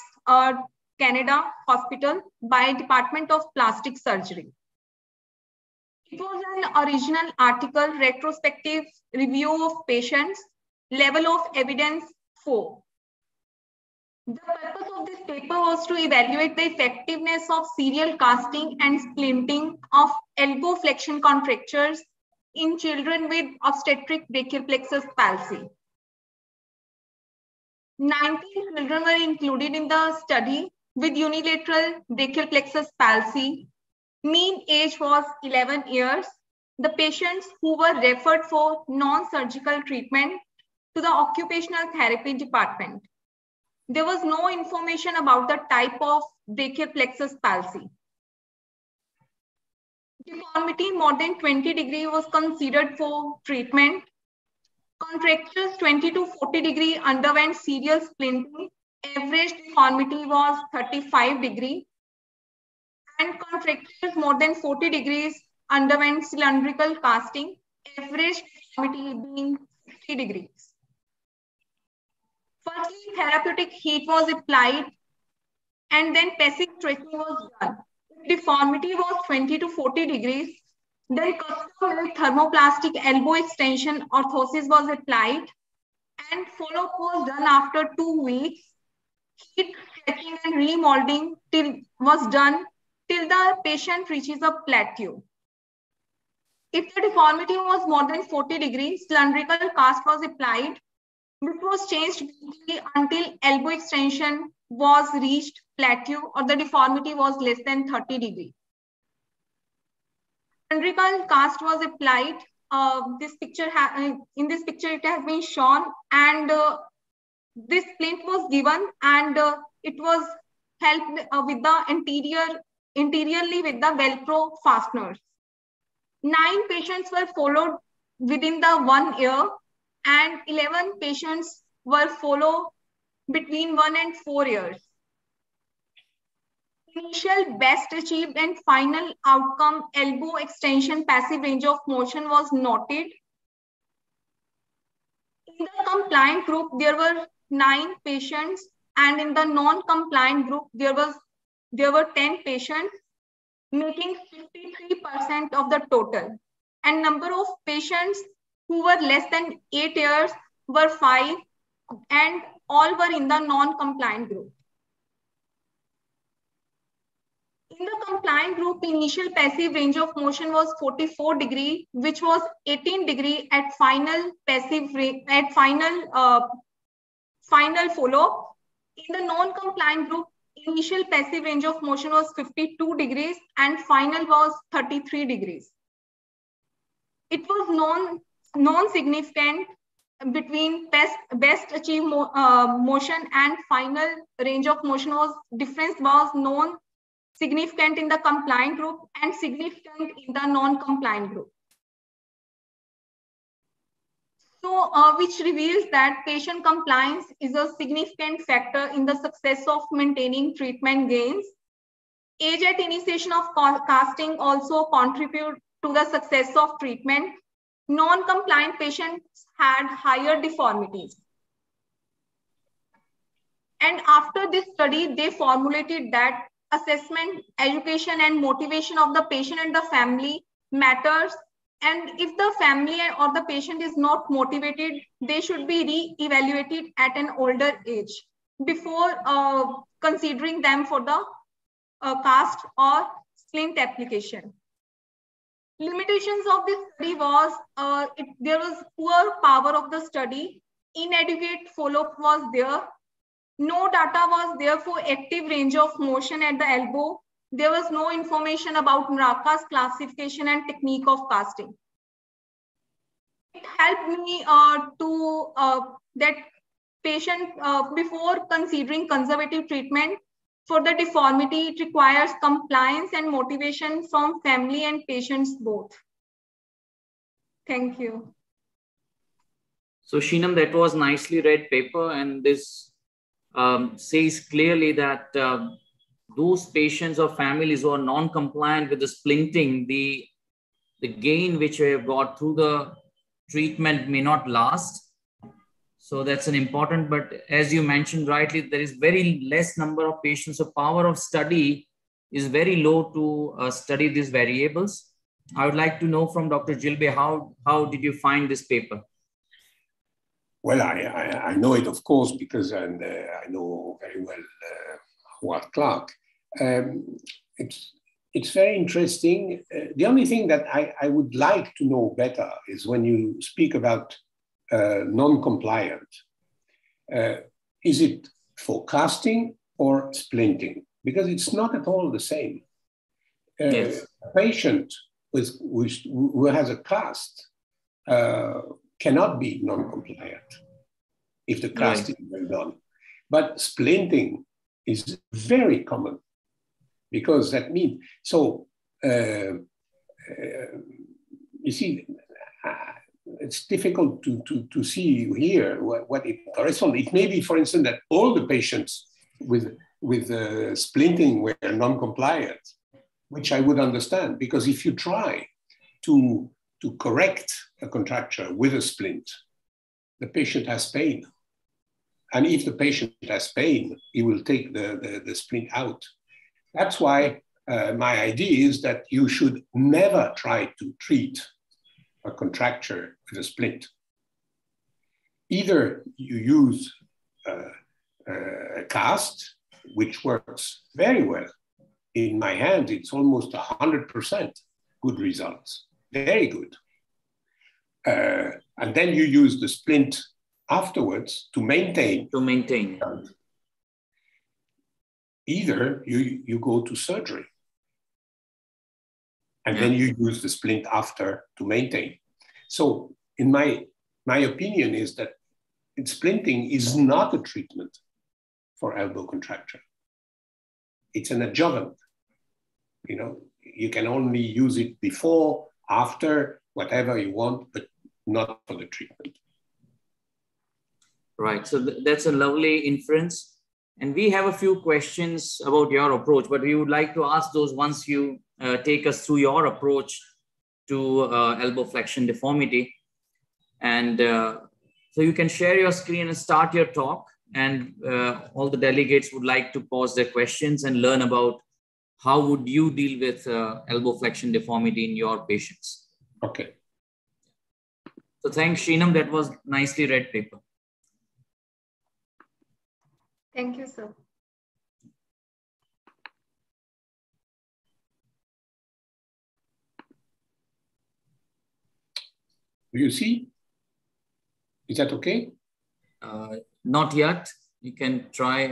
Canada Hospital by Department of Plastic Surgery. It was an original article, retrospective review of patients, level of evidence 4. The purpose of this paper was to evaluate the effectiveness of serial casting and splinting of elbow flexion contractures in children with obstetric brachial plexus palsy. 19 children were included in the study with unilateral brachial plexus palsy. Mean age was 11 years. The patients who were referred for non-surgical treatment to the occupational therapy department. There was no information about the type of brachial plexus palsy. Deformity more than 20 degrees was considered for treatment. Contractures 20 to 40 degree underwent serial splinting Average deformity was 35 degrees and contractures more than 40 degrees underwent cylindrical casting, average deformity being 60 degrees. Firstly, therapeutic heat was applied and then passive stretching was done. Deformity was 20 to 40 degrees. Then custom thermoplastic elbow extension orthosis was applied and follow-up was done after 2 weeks. Heat stretching and remolding was done till the patient reaches a plateau. If the deformity was more than 40 degrees, cylindrical cast was applied, which was changed weekly until elbow extension was reached plateau or the deformity was less than 30 degrees. Cylindrical cast was applied. In this picture, it has been shown, and this splint was given, and it was helped with the interiorly with the Velcro fasteners. 9 patients were followed within the 1 year, and 11 patients were followed between 1 and 4 years. Initial best achieved and final outcome, elbow extension, passive range of motion was noted. In the compliant group, there were 9 patients, and in the non-compliant group, there were 10 patients, making 53% of the total. And number of patients who were less than 8 years were 5, and all were in the non-compliant group. In the compliant group, initial passive range of motion was 44 degree, which was 18 degree at final follow. In the non-compliant group, initial passive range of motion was 52 degrees and final was 33 degrees. It was non-significant between best achieved motion and final range of motion was difference was non-significant in the compliant group and significant in the non-compliant group. So, which reveals that patient compliance is a significant factor in the success of maintaining treatment gains. Age at initiation of casting also contribute to the success of treatment. Non-compliant patients had higher deformities. And after this study, they formulated that assessment, education, and motivation of the patient and the family matters. And if the family or the patient is not motivated, they should be re-evaluated at an older age before considering them for the cast or splint application. Limitations of this study was, there was poor power of the study, inadequate follow-up was there, no data was there for active range of motion at the elbow. There was no information about Narakas classification and technique of casting. It helped me that patient before considering conservative treatment for the deformity, it requires compliance and motivation from family and patients both. Thank you. So Sheenam, that was nicely read paper, and this says clearly that those patients or families who are non-compliant with the splinting, the gain which we have got through the treatment may not last. So that's an important, but as you mentioned rightly, there is very less number of patients. So power of study is very low to study these variables. I would like to know from Dr. Gilbert, how did you find this paper? Well, I know it, of course, because I know very well Howard Clark. It's very interesting. The only thing that I would like to know better is when you speak about non-compliant, is it for casting or splinting? Because it's not at all the same. Yes. A patient who has a cast cannot be non-compliant if the cast is well done. But splinting is very common, because that means, so you see, it's difficult to see here what it corresponds. It may be, for instance, that all the patients with splinting were non-compliant, which I would understand, because if you try to correct a contracture with a splint, the patient has pain. And if the patient has pain, he will take the splint out. That's why my idea is that you should never try to treat a contracture with a splint. Either you use a cast, which works very well. In my hand, it's almost 100% good results, very good. And then you use the splint afterwards to maintain. To maintain. Either you go to surgery, and then you use the splint after to maintain. So in my opinion is that splinting is not a treatment for elbow contracture. It's an adjuvant. You know, you can only use it before, after, whatever you want, but not for the treatment. Right, so that's a lovely inference. And we have a few questions about your approach, but we would like to ask those once you take us through your approach to elbow flexion deformity. And so you can share your screen and start your talk. And all the delegates would like to pose their questions and learn about how would you deal with elbow flexion deformity in your patients. Okay. So thanks, Sheenam. That was nicely read paper. Thank you, sir. Do you see? Is that okay? Not yet. You can try.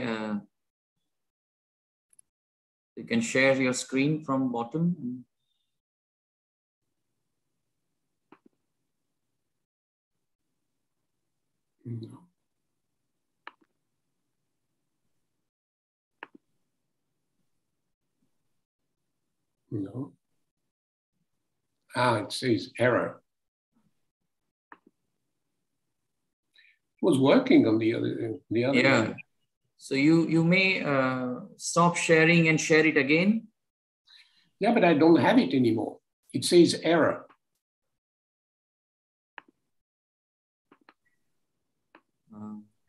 You can share your screen from bottom. No. No. Ah, it says error. It was working on the other. Yeah. End. So you may stop sharing and share it again. Yeah, but I don't have it anymore. It says error.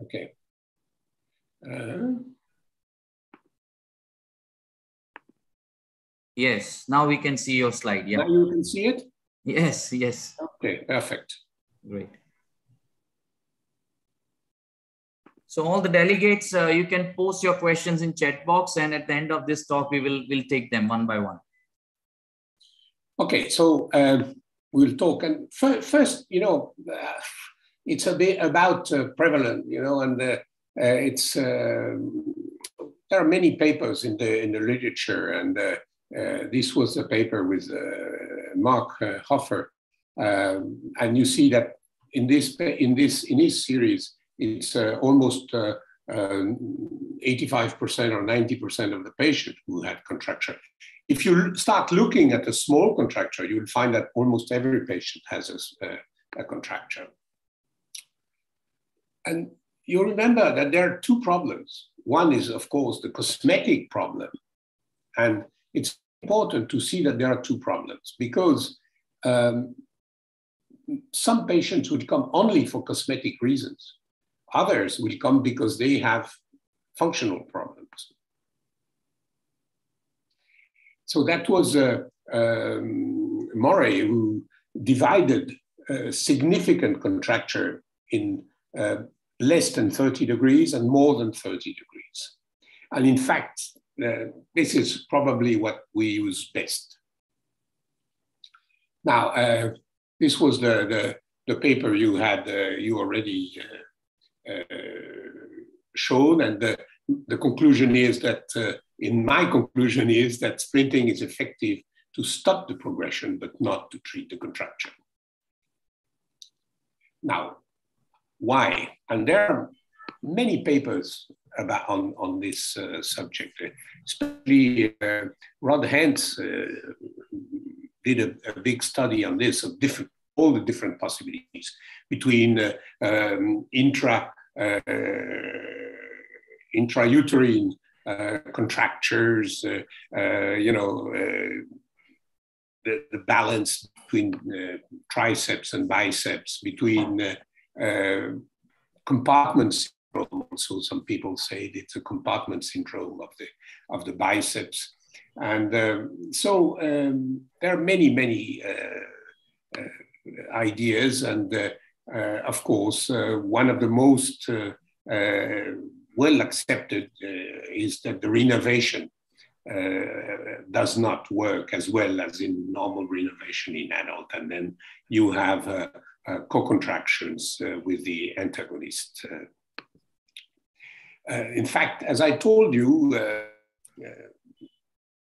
Okay. Yes, now we can see your slide. Yeah. Now you can see it? Yes, yes. Okay, perfect. Great. So all the delegates, you can post your questions in chat box, and at the end of this talk, we'll take them one by one. Okay, so we'll talk. And first, you know, it's a bit about prevalence, you know, and it's there are many papers in the literature, and this was a paper with Mark Hofer, and you see that in this series, it's almost 85% or 90% of the patients who had contracture. If you start looking at a small contracture, you'll find that almost every patient has a contracture. And you remember that there are two problems. One is, of course, the cosmetic problem, and it's important to see that there are two problems, because some patients would come only for cosmetic reasons. Others will come because they have functional problems. So that was Murray who divided significant contracture in less than 30 degrees and more than 30 degrees. And in fact, this is probably what we use best. Now, this was the paper you had, you already shown, and the conclusion is that, in my conclusion, splinting is effective to stop the progression, but not to treat the contracture. Now, why? And there are many papers about on this subject, especially Rod Hentz did a big study on this of different all the different possibilities between intrauterine contractures, the balance between triceps and biceps, between compartment syndrome. Also, some people say it's a compartment syndrome of the biceps, and there are many ideas. And of course, one of the most well accepted is that the renovation does not work as well as in normal renovation in adult, and then you have co-contractions with the antagonist. In fact, as I told you,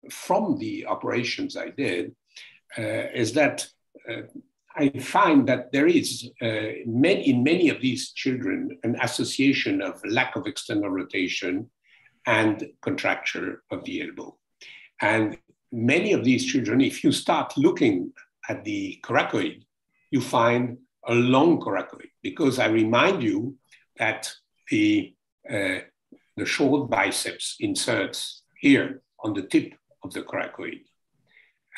from the operations I did, is that I find that there is, in many of these children, an association of lack of external rotation and contracture of the elbow. And many of these children, if you start looking at the coracoid, you find a long coracoid, because I remind you that the short biceps inserts here on the tip of the coracoid.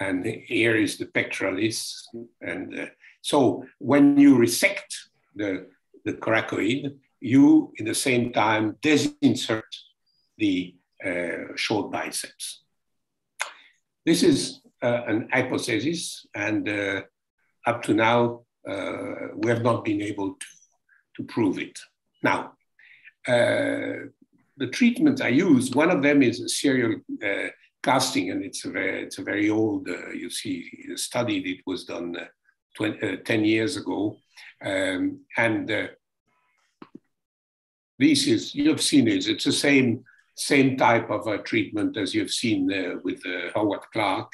And here is the pectoralis. And so when you resect the coracoid, you, in the same time, desinsert the short biceps. This is an hypothesis, and up to now, we have not been able to prove it. Now, the treatments I use, one of them is a serial casting, and it's a very old, you see, study that was done 10 years ago. This is, you've seen it, it's the same type of treatment as you've seen with Howard Clark.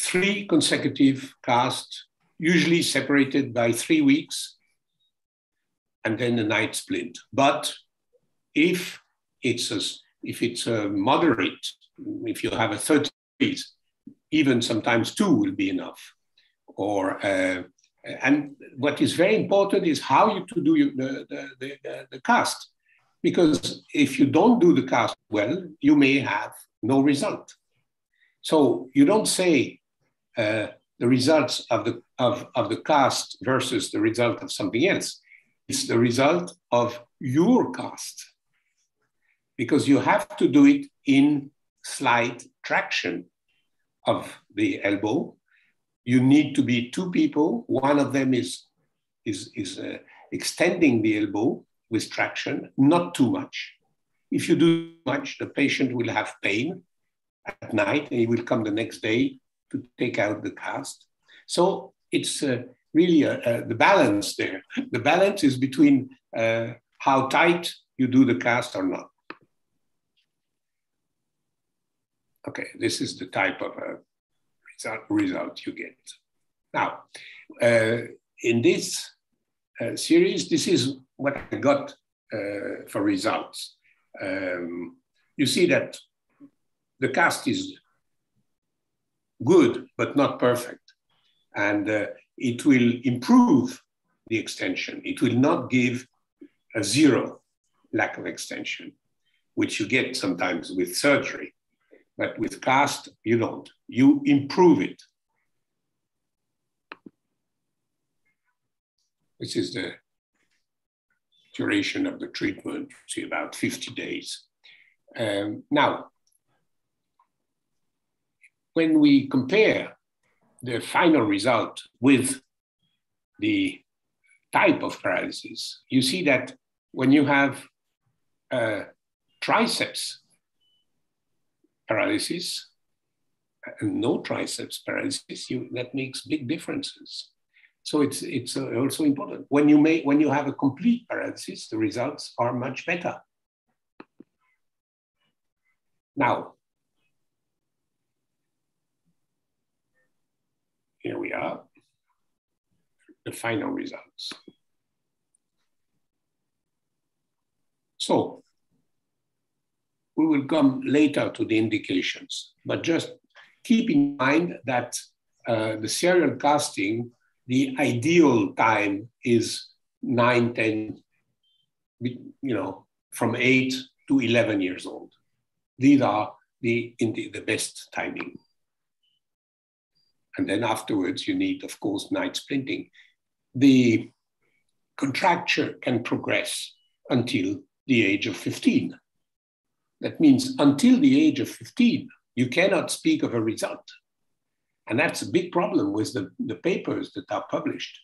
3 consecutive casts, usually separated by 3 weeks, and then a night splint. But if it's a moderate, if you have a 30 days, even sometimes 2 will be enough. Or and what is very important is how you do the cast. Because if you don't do the cast well, you may have no result. So you don't say the results of the cast versus the result of something else. It's the result of your cast, because you have to do it in slight traction of the elbow. You need to be 2 people. One of them is extending the elbow with traction, not too much. If you do too much, the patient will have pain at night, and he will come the next day to take out the cast. So it's really the balance there. The balance is between how tight you do the cast or not. Okay, this is the type of result you get. Now, in this series, this is what I got for results. You see that the cast is good, but not perfect. And it will improve the extension. It will not give a 0 lack of extension, which you get sometimes with surgery. But with cast, you don't. You improve it. This is the duration of the treatment, see, about 50 days. Now, when we compare the final result with the type of paralysis, you see that when you have triceps paralysis and no triceps paralysis, that makes big differences. So it's also important. When you have a complete paralysis, the results are much better. Now, here we are, the final results. So, we will come later to the indications, but just keep in mind that the serial casting, the ideal time is 9, 10, from 8 to 11 years old. These are the best timing. And then afterwards, you need, of course, night splinting. The contracture can progress until the age of 15. That means until the age of 15, you cannot speak of a result. And that's a big problem with the papers that are published,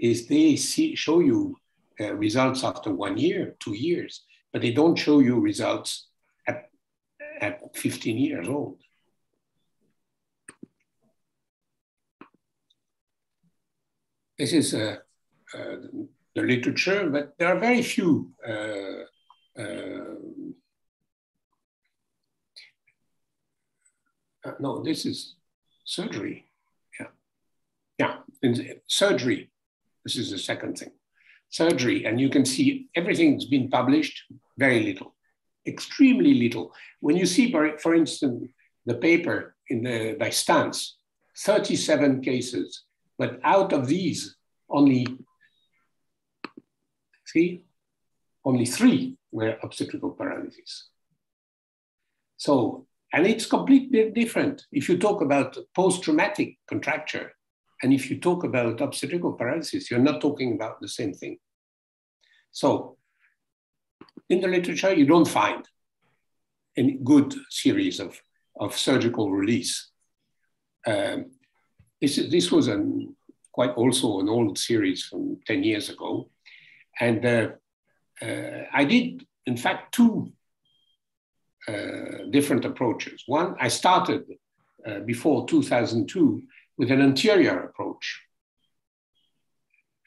is they show you results after 1 year, 2 years, but they don't show you results at 15 years old. This is the literature, but there are very few no, this is surgery. Yeah, in surgery. This is the second thing. Surgery, and you can see everything's been published, very little, extremely little. When you see, for instance, the paper by Stantz, 37 cases, but out of these, only 3 were obstetrical paralysis. So, and it's completely different. If you talk about post-traumatic contracture, and if you talk about obstetrical paralysis, you're not talking about the same thing. So in the literature, you don't find any good series of surgical release. This was also an old series from 10 years ago. And I did, in fact, 2 different approaches. One, I started before 2002 with an anterior approach.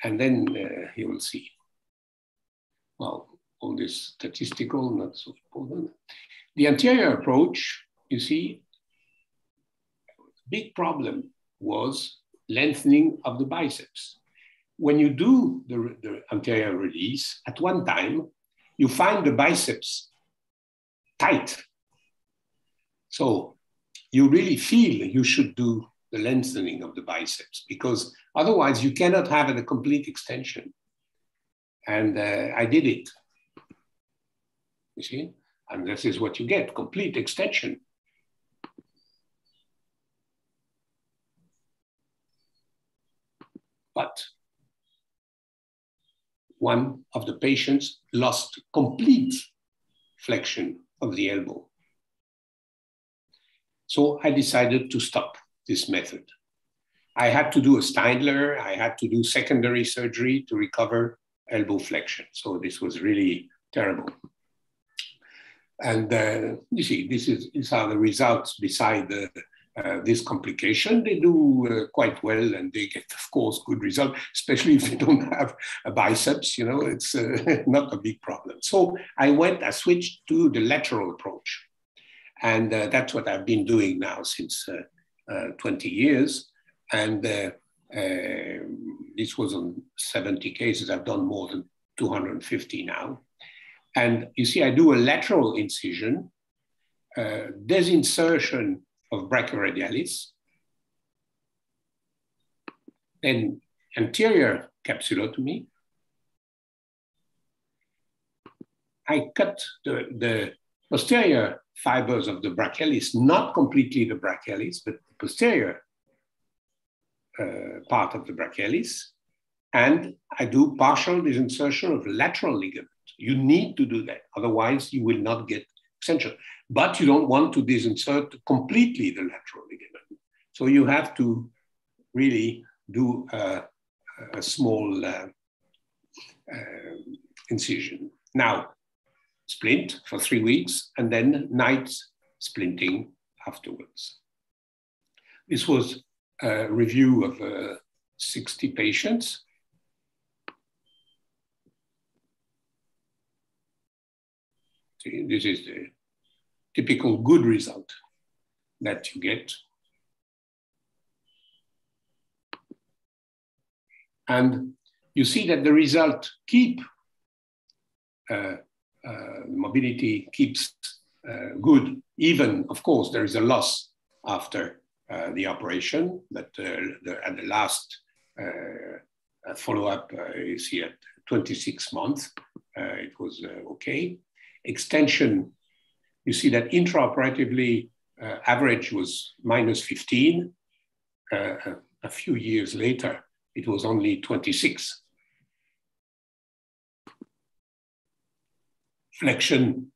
And then you will see. Well, all this statistical, not so important. The anterior approach, you see, big problem was lengthening of the biceps. When you do the anterior release, at one time, you find the biceps tight. So you really feel you should do the lengthening of the biceps, because otherwise you cannot have a complete extension. And I did it, you see? And this is what you get, complete extension. But one of the patients lost complete flexion of the elbow. So I decided to stop this method. I had to do a Steindler, I had to do secondary surgery to recover elbow flexion. So this was really terrible. And you see, these are the results beside this complication. They do quite well, and they get, of course, good results, especially if they don't have a biceps, you know, it's not a big problem. So I switched to the lateral approach. And that's what I've been doing now since 20 years, and this was on 70 cases. I've done more than 250 now. And you see, I do a lateral incision, desinsertion of brachioradialis, then anterior capsulotomy. I cut the posterior fibers of the brachialis, not completely the brachialis, but the posterior part of the brachialis. And I do partial disinsertion of lateral ligament. You need to do that, otherwise you will not get extension. But you don't want to disinsert completely the lateral ligament. So you have to really do a small incision. Now, splint for 3 weeks, and then night splinting afterwards. This was a review of 60 patients. See, this is the typical good result that you get. And you see that the result mobility keeps good, even, of course, there is a loss after the operation, but at the last follow-up is here at 26 months. It was okay. Extension, you see that intraoperatively average was minus 15. A few years later, it was only 26. Flexion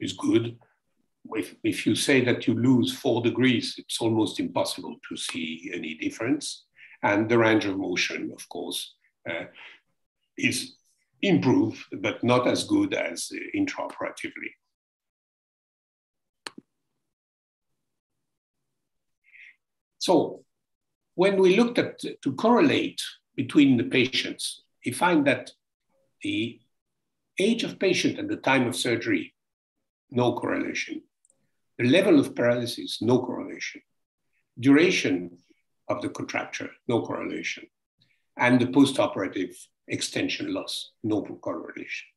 is good. If you say that you lose 4 degrees, it's almost impossible to see any difference. And the range of motion, of course, is improved, but not as good as intraoperatively. So when we looked at to correlate between the patients, we find that the age of patient and the time of surgery, no correlation. The level of paralysis, no correlation. Duration of the contracture, no correlation. And the post-operative extension loss, no correlation.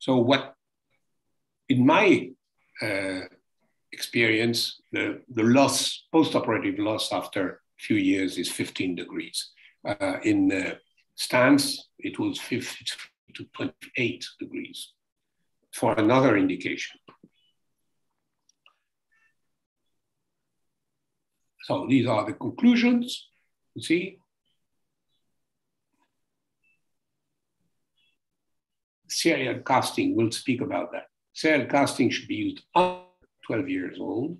So what, in my experience, the loss, post-operative loss after a few years is 15 degrees. In stance, it was 50 to 28 degrees for another indication. So these are the conclusions, you see. Serial casting, we'll speak about that. Serial casting should be used under 12 years old,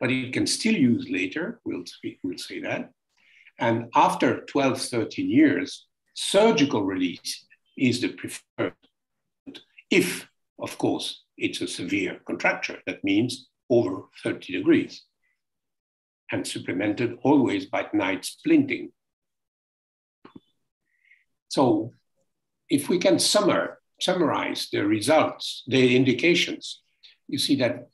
but it can still use later, we'll say that. And after 12, 13 years, surgical release is the preferred, if, of course, it's a severe contracture. That means over 30 degrees, and supplemented always by night splinting. So if we can summarize the results, the indications, you see that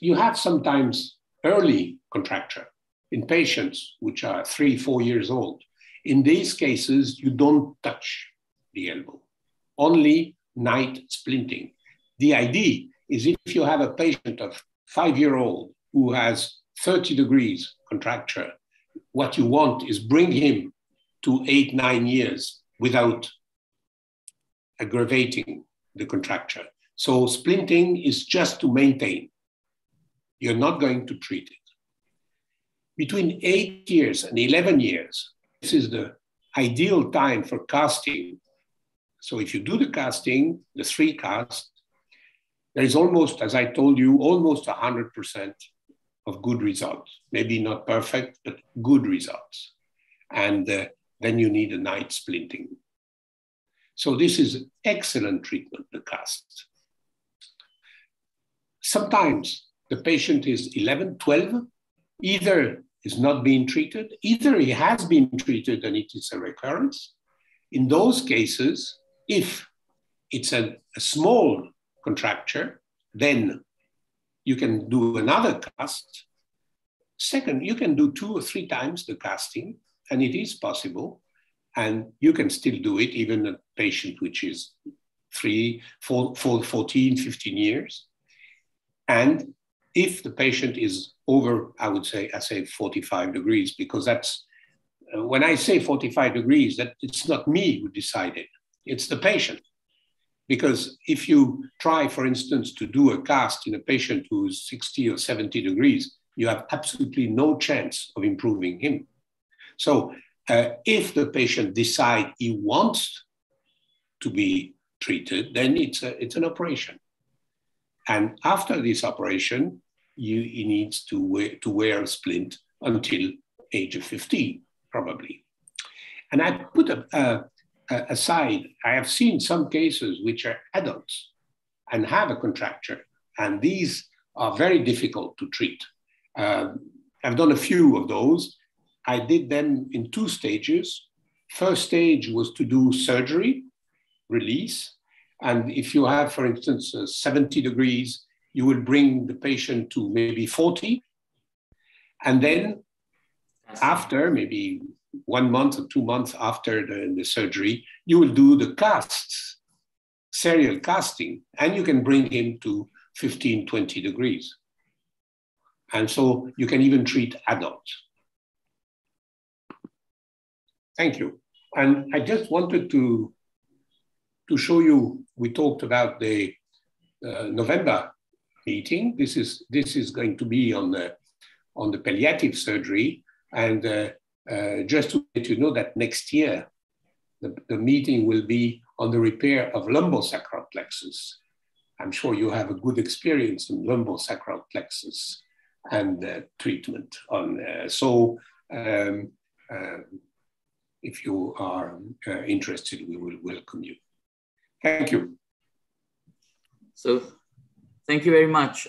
you have sometimes early contracture in patients which are 3 or 4 years old. In these cases, you don't touch the elbow, only night splinting. The idea is if you have a patient of 5-year-old who has 30 degrees contracture, what you want is bring him to 8 or 9 years without aggravating the contracture. So splinting is just to maintain. You're not going to treat it. Between 8 years and 11 years, this is the ideal time for casting. So if you do the casting, the 3 casts, there is almost, as I told you, almost 100% of good results. Maybe not perfect, but good results. And then you need a night splinting. So this is excellent treatment, the cast. Sometimes the patient is 11, 12, either is not being treated, either he has been treated and it is a recurrence. In those cases, if it's a small contracture, then you can do another cast. Second, you can do 2 or 3 times the casting, and it is possible. And you can still do it, even a patient which is 14, 15 years. And if the patient is over, I say 45 degrees, because that's, when I say 45 degrees, that it's not me who decided, it's the patient. Because if you try, for instance, to do a cast in a patient who's 60 or 70 degrees, you have absolutely no chance of improving him. So if the patient decides he wants to be treated, then it's an operation. And after this operation, he needs to wear a splint until age of 15, probably. And I put aside, I have seen some cases which are adults and have a contracture, and these are very difficult to treat. I've done a few of those. I did them in 2 stages. First stage was to do surgery, release, and if you have, for instance, 70 degrees, you will bring the patient to maybe 40, and then after maybe 1 month or 2 months after the surgery, you will do the casts. serial casting, and you can bring him to 15, 20 degrees. And so you can even treat adults. Thank you. And I just wanted to show you, we talked about the November meeting. This is going to be on the palliative surgery. And just to let you know that next year, the meeting will be on the repair of lumbosacral plexus. I'm sure you have a good experience in lumbosacral plexus and treatment. If you are interested, we will welcome you. Thank you. So thank you very much,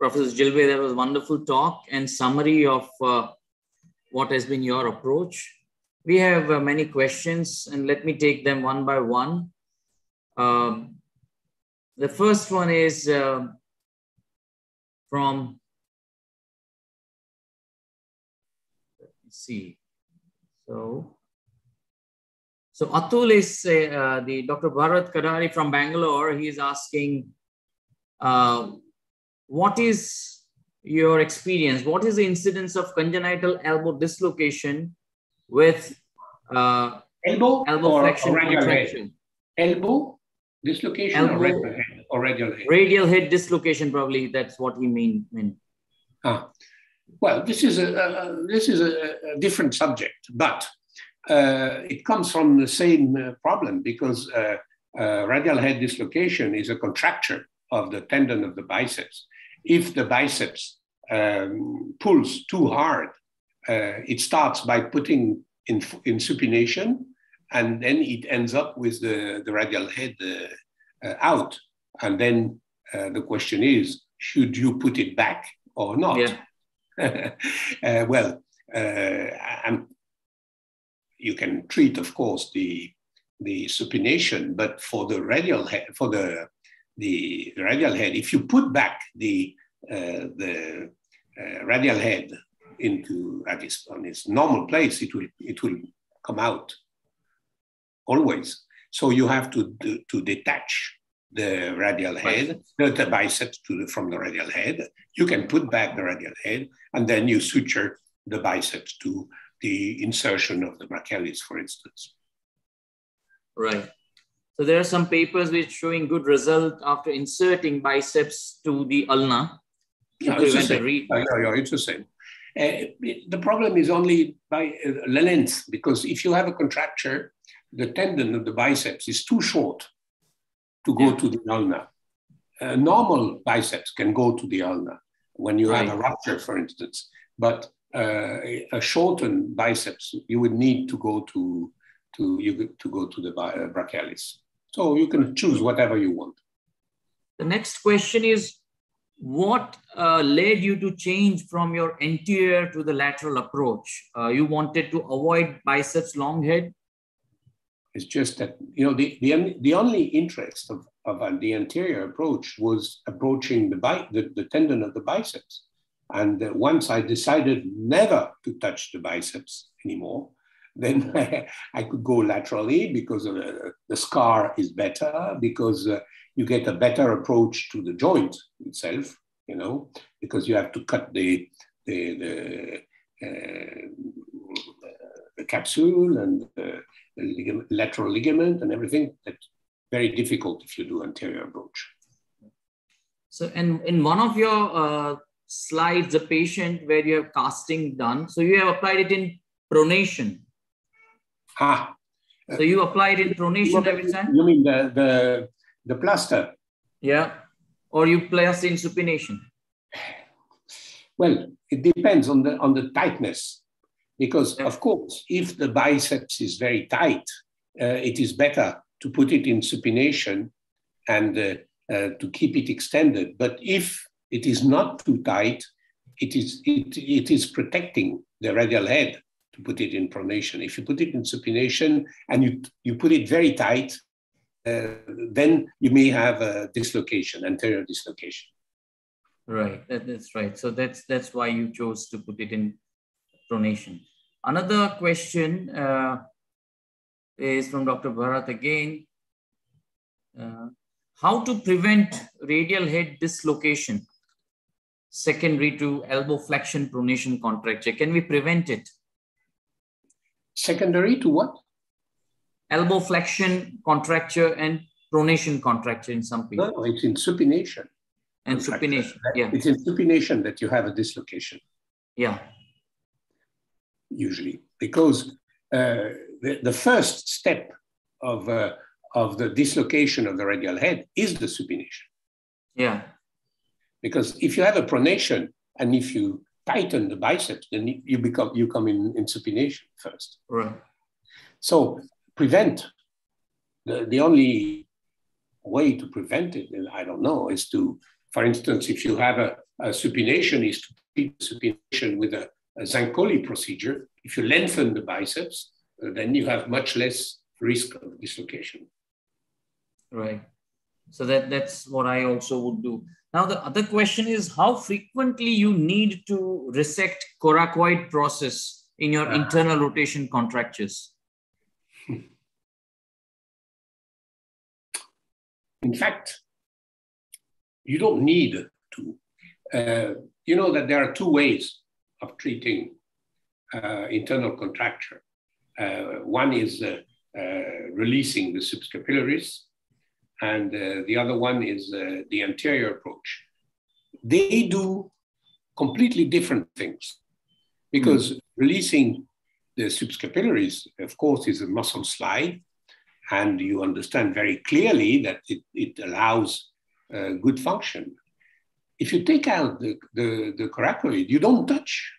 Professor Gilbert. That was a wonderful talk and summary of what has been your approach. We have many questions, and let me take them one by one. The first one is from, let me see. So Atul is the Dr. Bharat Kadhari from Bangalore. He is asking, what is your experience? What is the incidence of congenital elbow dislocation with elbow flexion contraction? Elbow dislocation, elbow, or radial head? Radial head dislocation, probably that's what he mean. Ah. Well, this is a different subject, but it comes from the same problem, because radial head dislocation is a contracture of the tendon of the biceps. If the biceps pulls too hard, it starts by putting in supination, and then it ends up with the radial head out. And then the question is, should you put it back or not? Yeah. You can treat, of course, the supination, but for the radial head, if you put back the radial head into on its normal place, it will come out always. So you have to detach the radial head, the biceps from the radial head. You can put back the radial head, and then you suture the biceps to the insertion of the brachialis, for instance. Right. So there are some papers which showing good result after inserting biceps to the ulna. No, it's the same. The problem is only by length, because if you have a contracture, the tendon of the biceps is too short to go to the ulna. Normal biceps can go to the ulna when you have a rupture, for instance, but a shortened biceps, you would need to go to the brachialis. So you can choose whatever you want. The next question is, what led you to change from your anterior to the lateral approach? You wanted to avoid biceps long head? It's just that, you know, the only interest of the anterior approach was approaching the tendon of the biceps. And once I decided never to touch the biceps anymore, then I could go laterally, because the scar is better, because you get a better approach to the joint itself, you know, because you have to cut the capsule and the lateral ligament and everything. That's very difficult if you do anterior approach. So, and in one of your slides, a patient where you have casting done, so you have applied it in pronation. Ah. So you applied in pronation every time? You mean the plaster? Yeah. Or you place in supination? Well, it depends on the tightness. Because, of course, if the biceps is very tight, it is better to put it in supination and to keep it extended. But if it is not too tight, it is protecting the radial head to put it in pronation. If you put it in supination and you put it very tight, then you may have a dislocation, anterior dislocation. Right, that's right. So that's why you chose to put it in pronation. Another question is from Dr. Bharat again. How to prevent radial head dislocation secondary to elbow flexion pronation contracture? Can we prevent it? Secondary to what? Elbow flexion contracture and pronation contracture in some people. No, it's in supination. And supination, yeah. It's in supination that you have a dislocation. Yeah. Usually, because the first step of the dislocation of the radial head is the supination. Yeah. Because if you have a pronation and if you tighten the biceps, then you become, you come in supination first. Right. So prevent, the only way to prevent it, I don't know, is to, for instance, if you have a supination, is to treat supination with a Zancoli procedure. If you lengthen the biceps, then you have much less risk of dislocation. Right. So that's what I also would do. Now, the other question is how frequently you need to resect coracoid process in your internal rotation contractures. In fact, you don't need to. You know that there are two ways of treating internal contracture. One is releasing the subscapularis, and the other one is the anterior approach. They do completely different things because releasing the subscapularis, of course, is a muscle slide, and you understand very clearly that it allows good function. If you take out the coracoid, you don't touch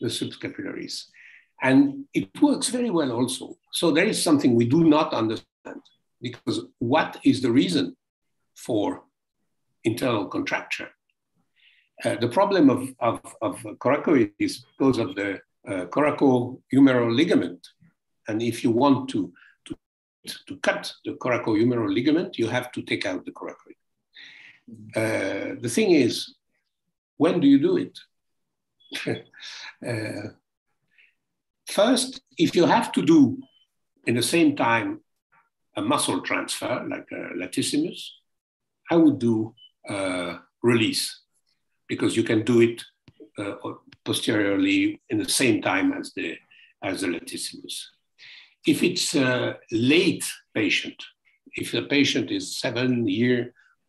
the subscapularis. And it works very well also. So there is something we do not understand, because what is the reason for internal contracture? The problem of coracoid is because of the coracohumeral ligament. And if you want to cut the coracohumeral ligament, you have to take out the coracoid. The thing is, when do you do it? First, if you have to do in the same time a muscle transfer, like a latissimus, I would do release, because you can do it posteriorly in the same time as the latissimus. If it's a late patient, if the patient is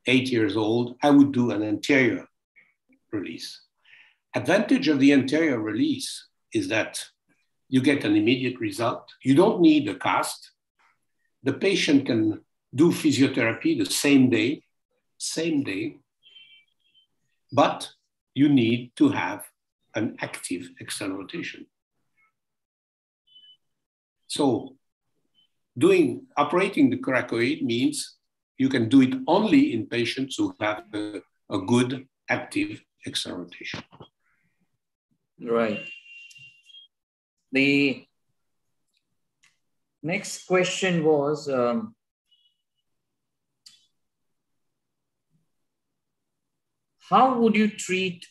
8 years old, I would do an anterior release. Advantage of the anterior release is that you get an immediate result. You don't need a cast. The patient can do physiotherapy the same day, but you need to have an active external rotation. So operating the coracoid means you can do it only in patients who have a good active external rotation. Right. The next question was, how would you treat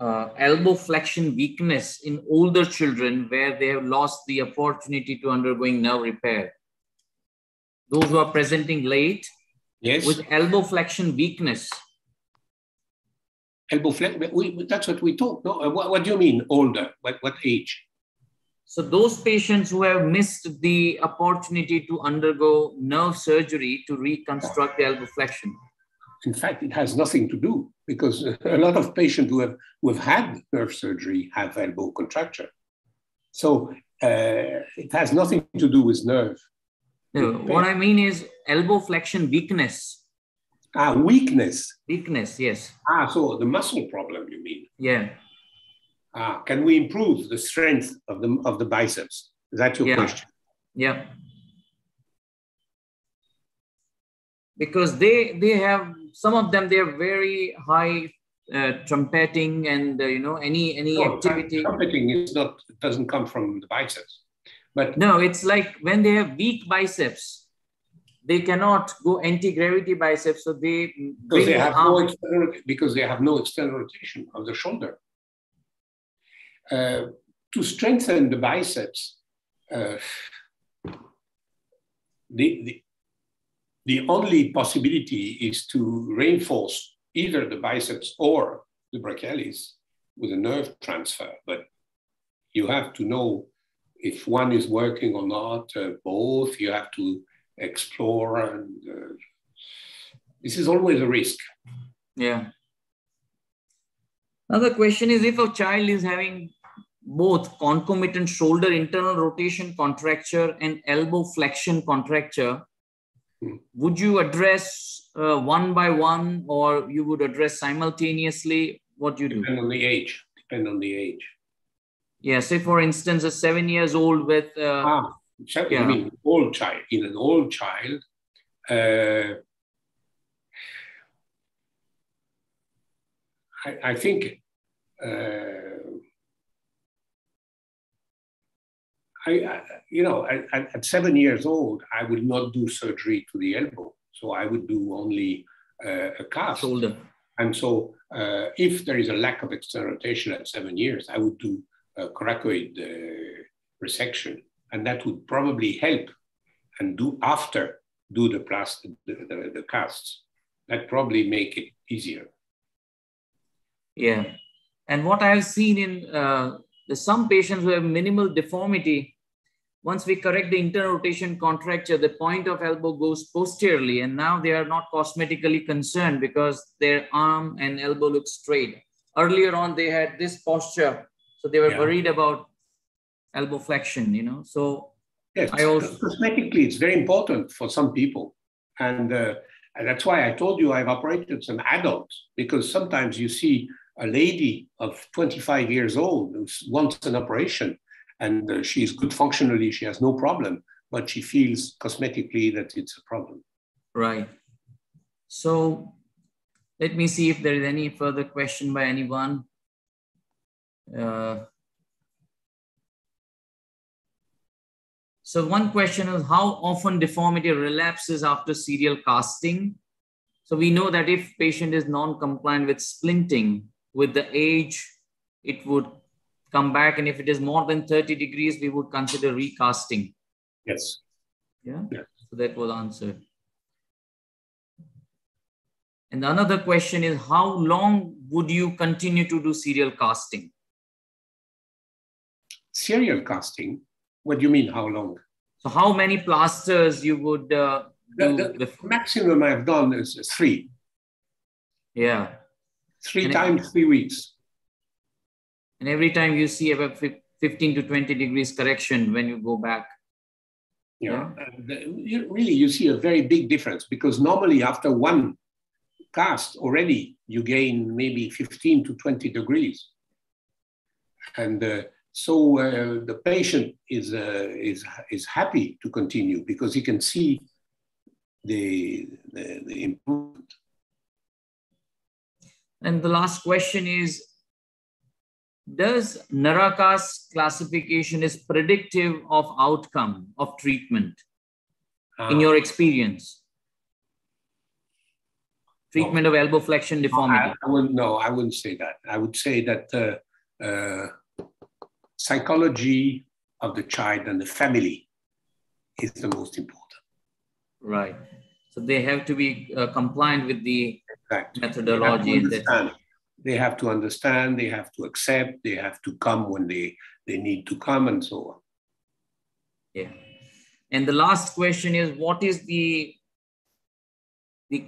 elbow flexion weakness in older children where they have lost the opportunity to undergoing nerve repair? Those who are presenting late. Yes. With elbow flexion weakness. Elbow flexion, that's what we talk. No? What do you mean older? What age? So those patients who have missed the opportunity to undergo nerve surgery to reconstruct the elbow flexion. In fact, it has nothing to do, because a lot of patients who have had nerve surgery have elbow contracture. So it has nothing to do with nerve. No, what I mean is elbow flexion weakness. Ah, weakness. Weakness, yes. Ah, so the muscle problem, you mean? Yeah. Ah, can we improve the strength of the biceps? Is that your question? Yeah. Because they have, some of them, they have very high trumpeting and, you know, any activity. Trumpeting is not, doesn't come from the biceps. But no, it's like when they have weak biceps, they cannot go anti-gravity biceps, so they bring the arm. Because they have no external rotation of the shoulder. To strengthen the biceps, the only possibility is to reinforce either the biceps or the brachialis with a nerve transfer. But you have to know if one is working or not, both, you have to explore. And this is always a risk. Yeah. Another question is, if a child is having both concomitant shoulder internal rotation contracture and elbow flexion contracture, would you address one by one, or you would address simultaneously? What do you do? Depend on the age. Depend on the age. Yeah, say for instance, a 7-year-old with... I mean, old child. In an old child, I think... at 7 years old, I would not do surgery to the elbow. So I would do only a cast. Shoulder. And so if there is a lack of external rotation at 7 years, I would do a coracoid resection. And that would probably help, and do the plastic, the casts. That probably make it easier. Yeah. And what I've seen in there's some patients who have minimal deformity. Once we correct the internal rotation contracture, the point of elbow goes posteriorly, and now they are not cosmetically concerned because their arm and elbow look straight. Earlier on, they had this posture, so they were worried about elbow flexion, you know. So yes, I also... Cosmetically, it's very important for some people. And that's why I told you I've operated some adults, because sometimes you see a lady of 25 years old who wants an operation, and she's good functionally, she has no problem, but she feels cosmetically that it's a problem. Right. So let me see if there is any further question by anyone. So one question is, how often deformity relapses after serial casting? So we know that if patient is non-compliant with splinting, with the age, it would come back. And if it is more than 30 degrees, we would consider recasting. Yes. Yeah. Yeah. So that was answered. And another question is, how long would you continue to do serial casting? Serial casting? What do you mean, how long? So how many plasters you would do? The maximum I've done is 3. Yeah. 3 times 3 weeks. And every time you see about 15 to 20 degrees correction when you go back. Yeah. Really, you see a very big difference, because normally after one cast already, you gain maybe 15 to 20 degrees. And the patient is happy to continue because he can see the improvement. And the last question is, does Narakas classification is predictive of outcome of treatment in your experience? Treatment of elbow flexion deformity. I wouldn't say that. I would say that psychology of the child and the family is the most important. Right. So they have to be compliant with the methodology. They have to understand, they have to accept, they have to come when they need to come, and so on. Yeah. And the last question is, what is the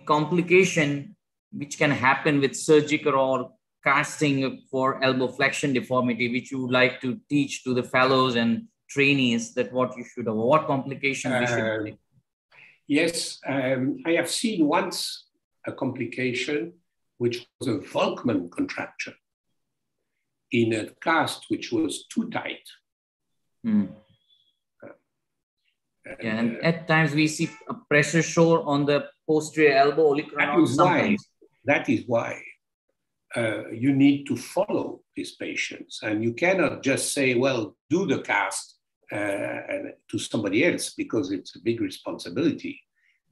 complication which can happen with surgical or casting for elbow flexion deformity, which you would like to teach to the fellows and trainees that what you should have, what complications we should take? Yes, I have seen once a complication, which was a Volkmann contracture in a cast which was too tight. Mm. And at times we see a pressure sore on the posterior elbow. That is why you need to follow these patients, and you cannot just say, well, do the cast to somebody else, because it's a big responsibility.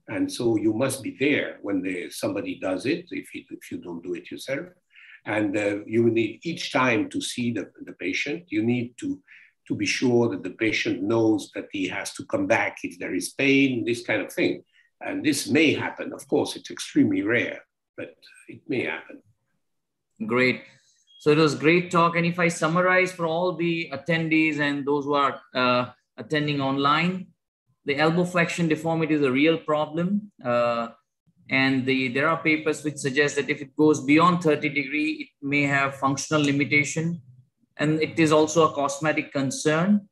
And so you must be there when somebody does it, if you don't do it yourself. And you need each time to see the patient. You need to be sure that the patient knows that he has to come back if there is pain, this kind of thing. And this may happen. Of course, it's extremely rare, but it may happen. Great. So it was a great talk. And if I summarize for all the attendees and those who are attending online, the elbow flexion deformity is a real problem. And there are papers which suggest that if it goes beyond 30 degree, it may have functional limitation. And it is also a cosmetic concern.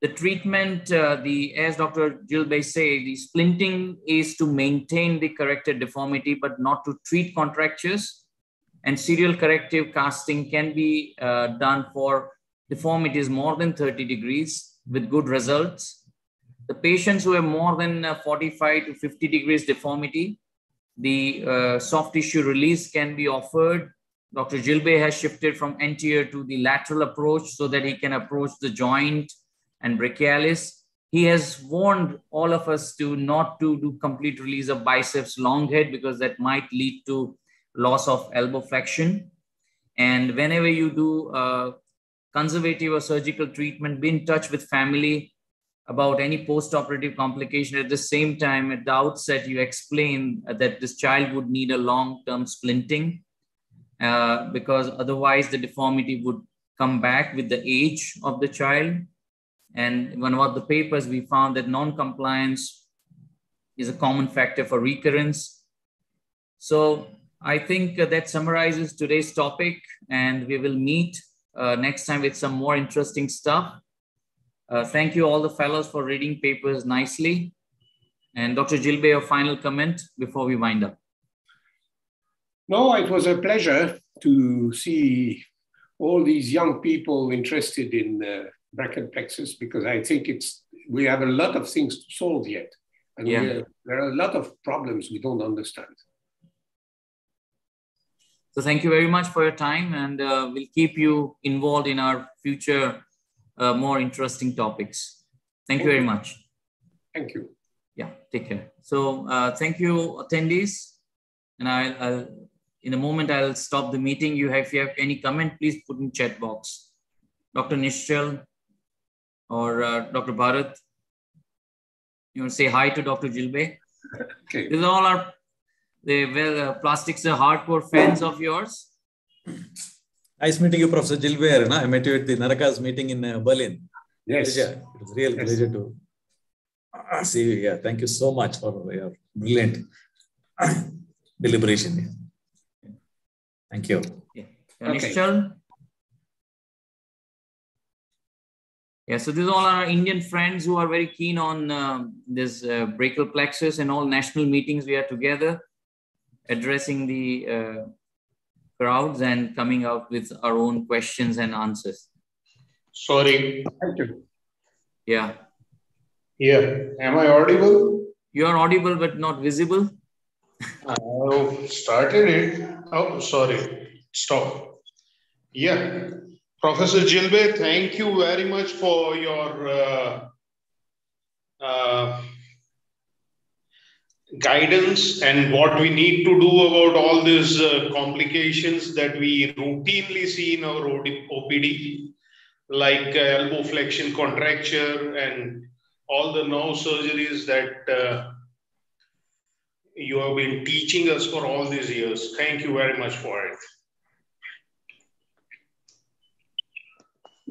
The treatment, as Dr. Gilbert said, the splinting is to maintain the corrected deformity, but not to treat contractures. And serial corrective casting can be done for deformities more than 30 degrees with good results. The patients who have more than 45 to 50 degrees deformity, the soft tissue release can be offered. Dr. Gilbert has shifted from anterior to the lateral approach so that he can approach the joint and brachialis. He has warned all of us to not to do complete release of biceps long head because that might lead to loss of elbow flexion. And whenever you do conservative or surgical treatment, be in touch with family about any post-operative complication. At the same time, at the outset, you explain that this child would need a long-term splinting because otherwise the deformity would come back with the age of the child. And one of the papers, we found that non-compliance is a common factor for recurrence. So I think that summarizes today's topic, and we will meet next time with some more interesting stuff. Thank you all the fellows for reading papers nicely. And Dr. Gilbert, your final comment before we wind up. No, it was a pleasure to see all these young people interested in brachial plexus, because I think we have a lot of things to solve yet. And there are a lot of problems we don't understand. So thank you very much for your time, and we'll keep you involved in our future more interesting topics. Thank you very much. Thank you. Yeah, take care. So thank you, attendees. And I'll, in a moment, I'll stop the meeting. If you have any comment, please put in chat box. Dr. Nishal or Dr. Bharat, you want to say hi to Dr. Gilbert? Okay. These are all our plastics are hardcore fans of yours. Nice meeting you, Professor Gilbert. I met you at the Narakas meeting in Berlin. Yes. It was a real pleasure to see you here. Thank you so much for your brilliant deliberation. Thank you. Yeah. Okay. Yeah, so these are all our Indian friends who are very keen on this brachial plexus, and all national meetings we are together addressing the crowds and coming up with our own questions and answers. Sorry. Yeah. Yeah. Am I audible? You are audible, but not visible. I started it. Oh, sorry. Stop. Yeah. Professor Gilbert, thank you very much for your guidance and what we need to do about all these complications that we routinely see in our OPD, like elbow flexion contracture and all the nerve surgeries that you have been teaching us for all these years. Thank you very much for it.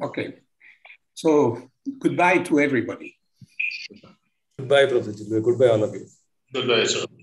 Okay, so goodbye to everybody. Goodbye, Professor Gilbert. Goodbye, all of you. Goodbye, sir.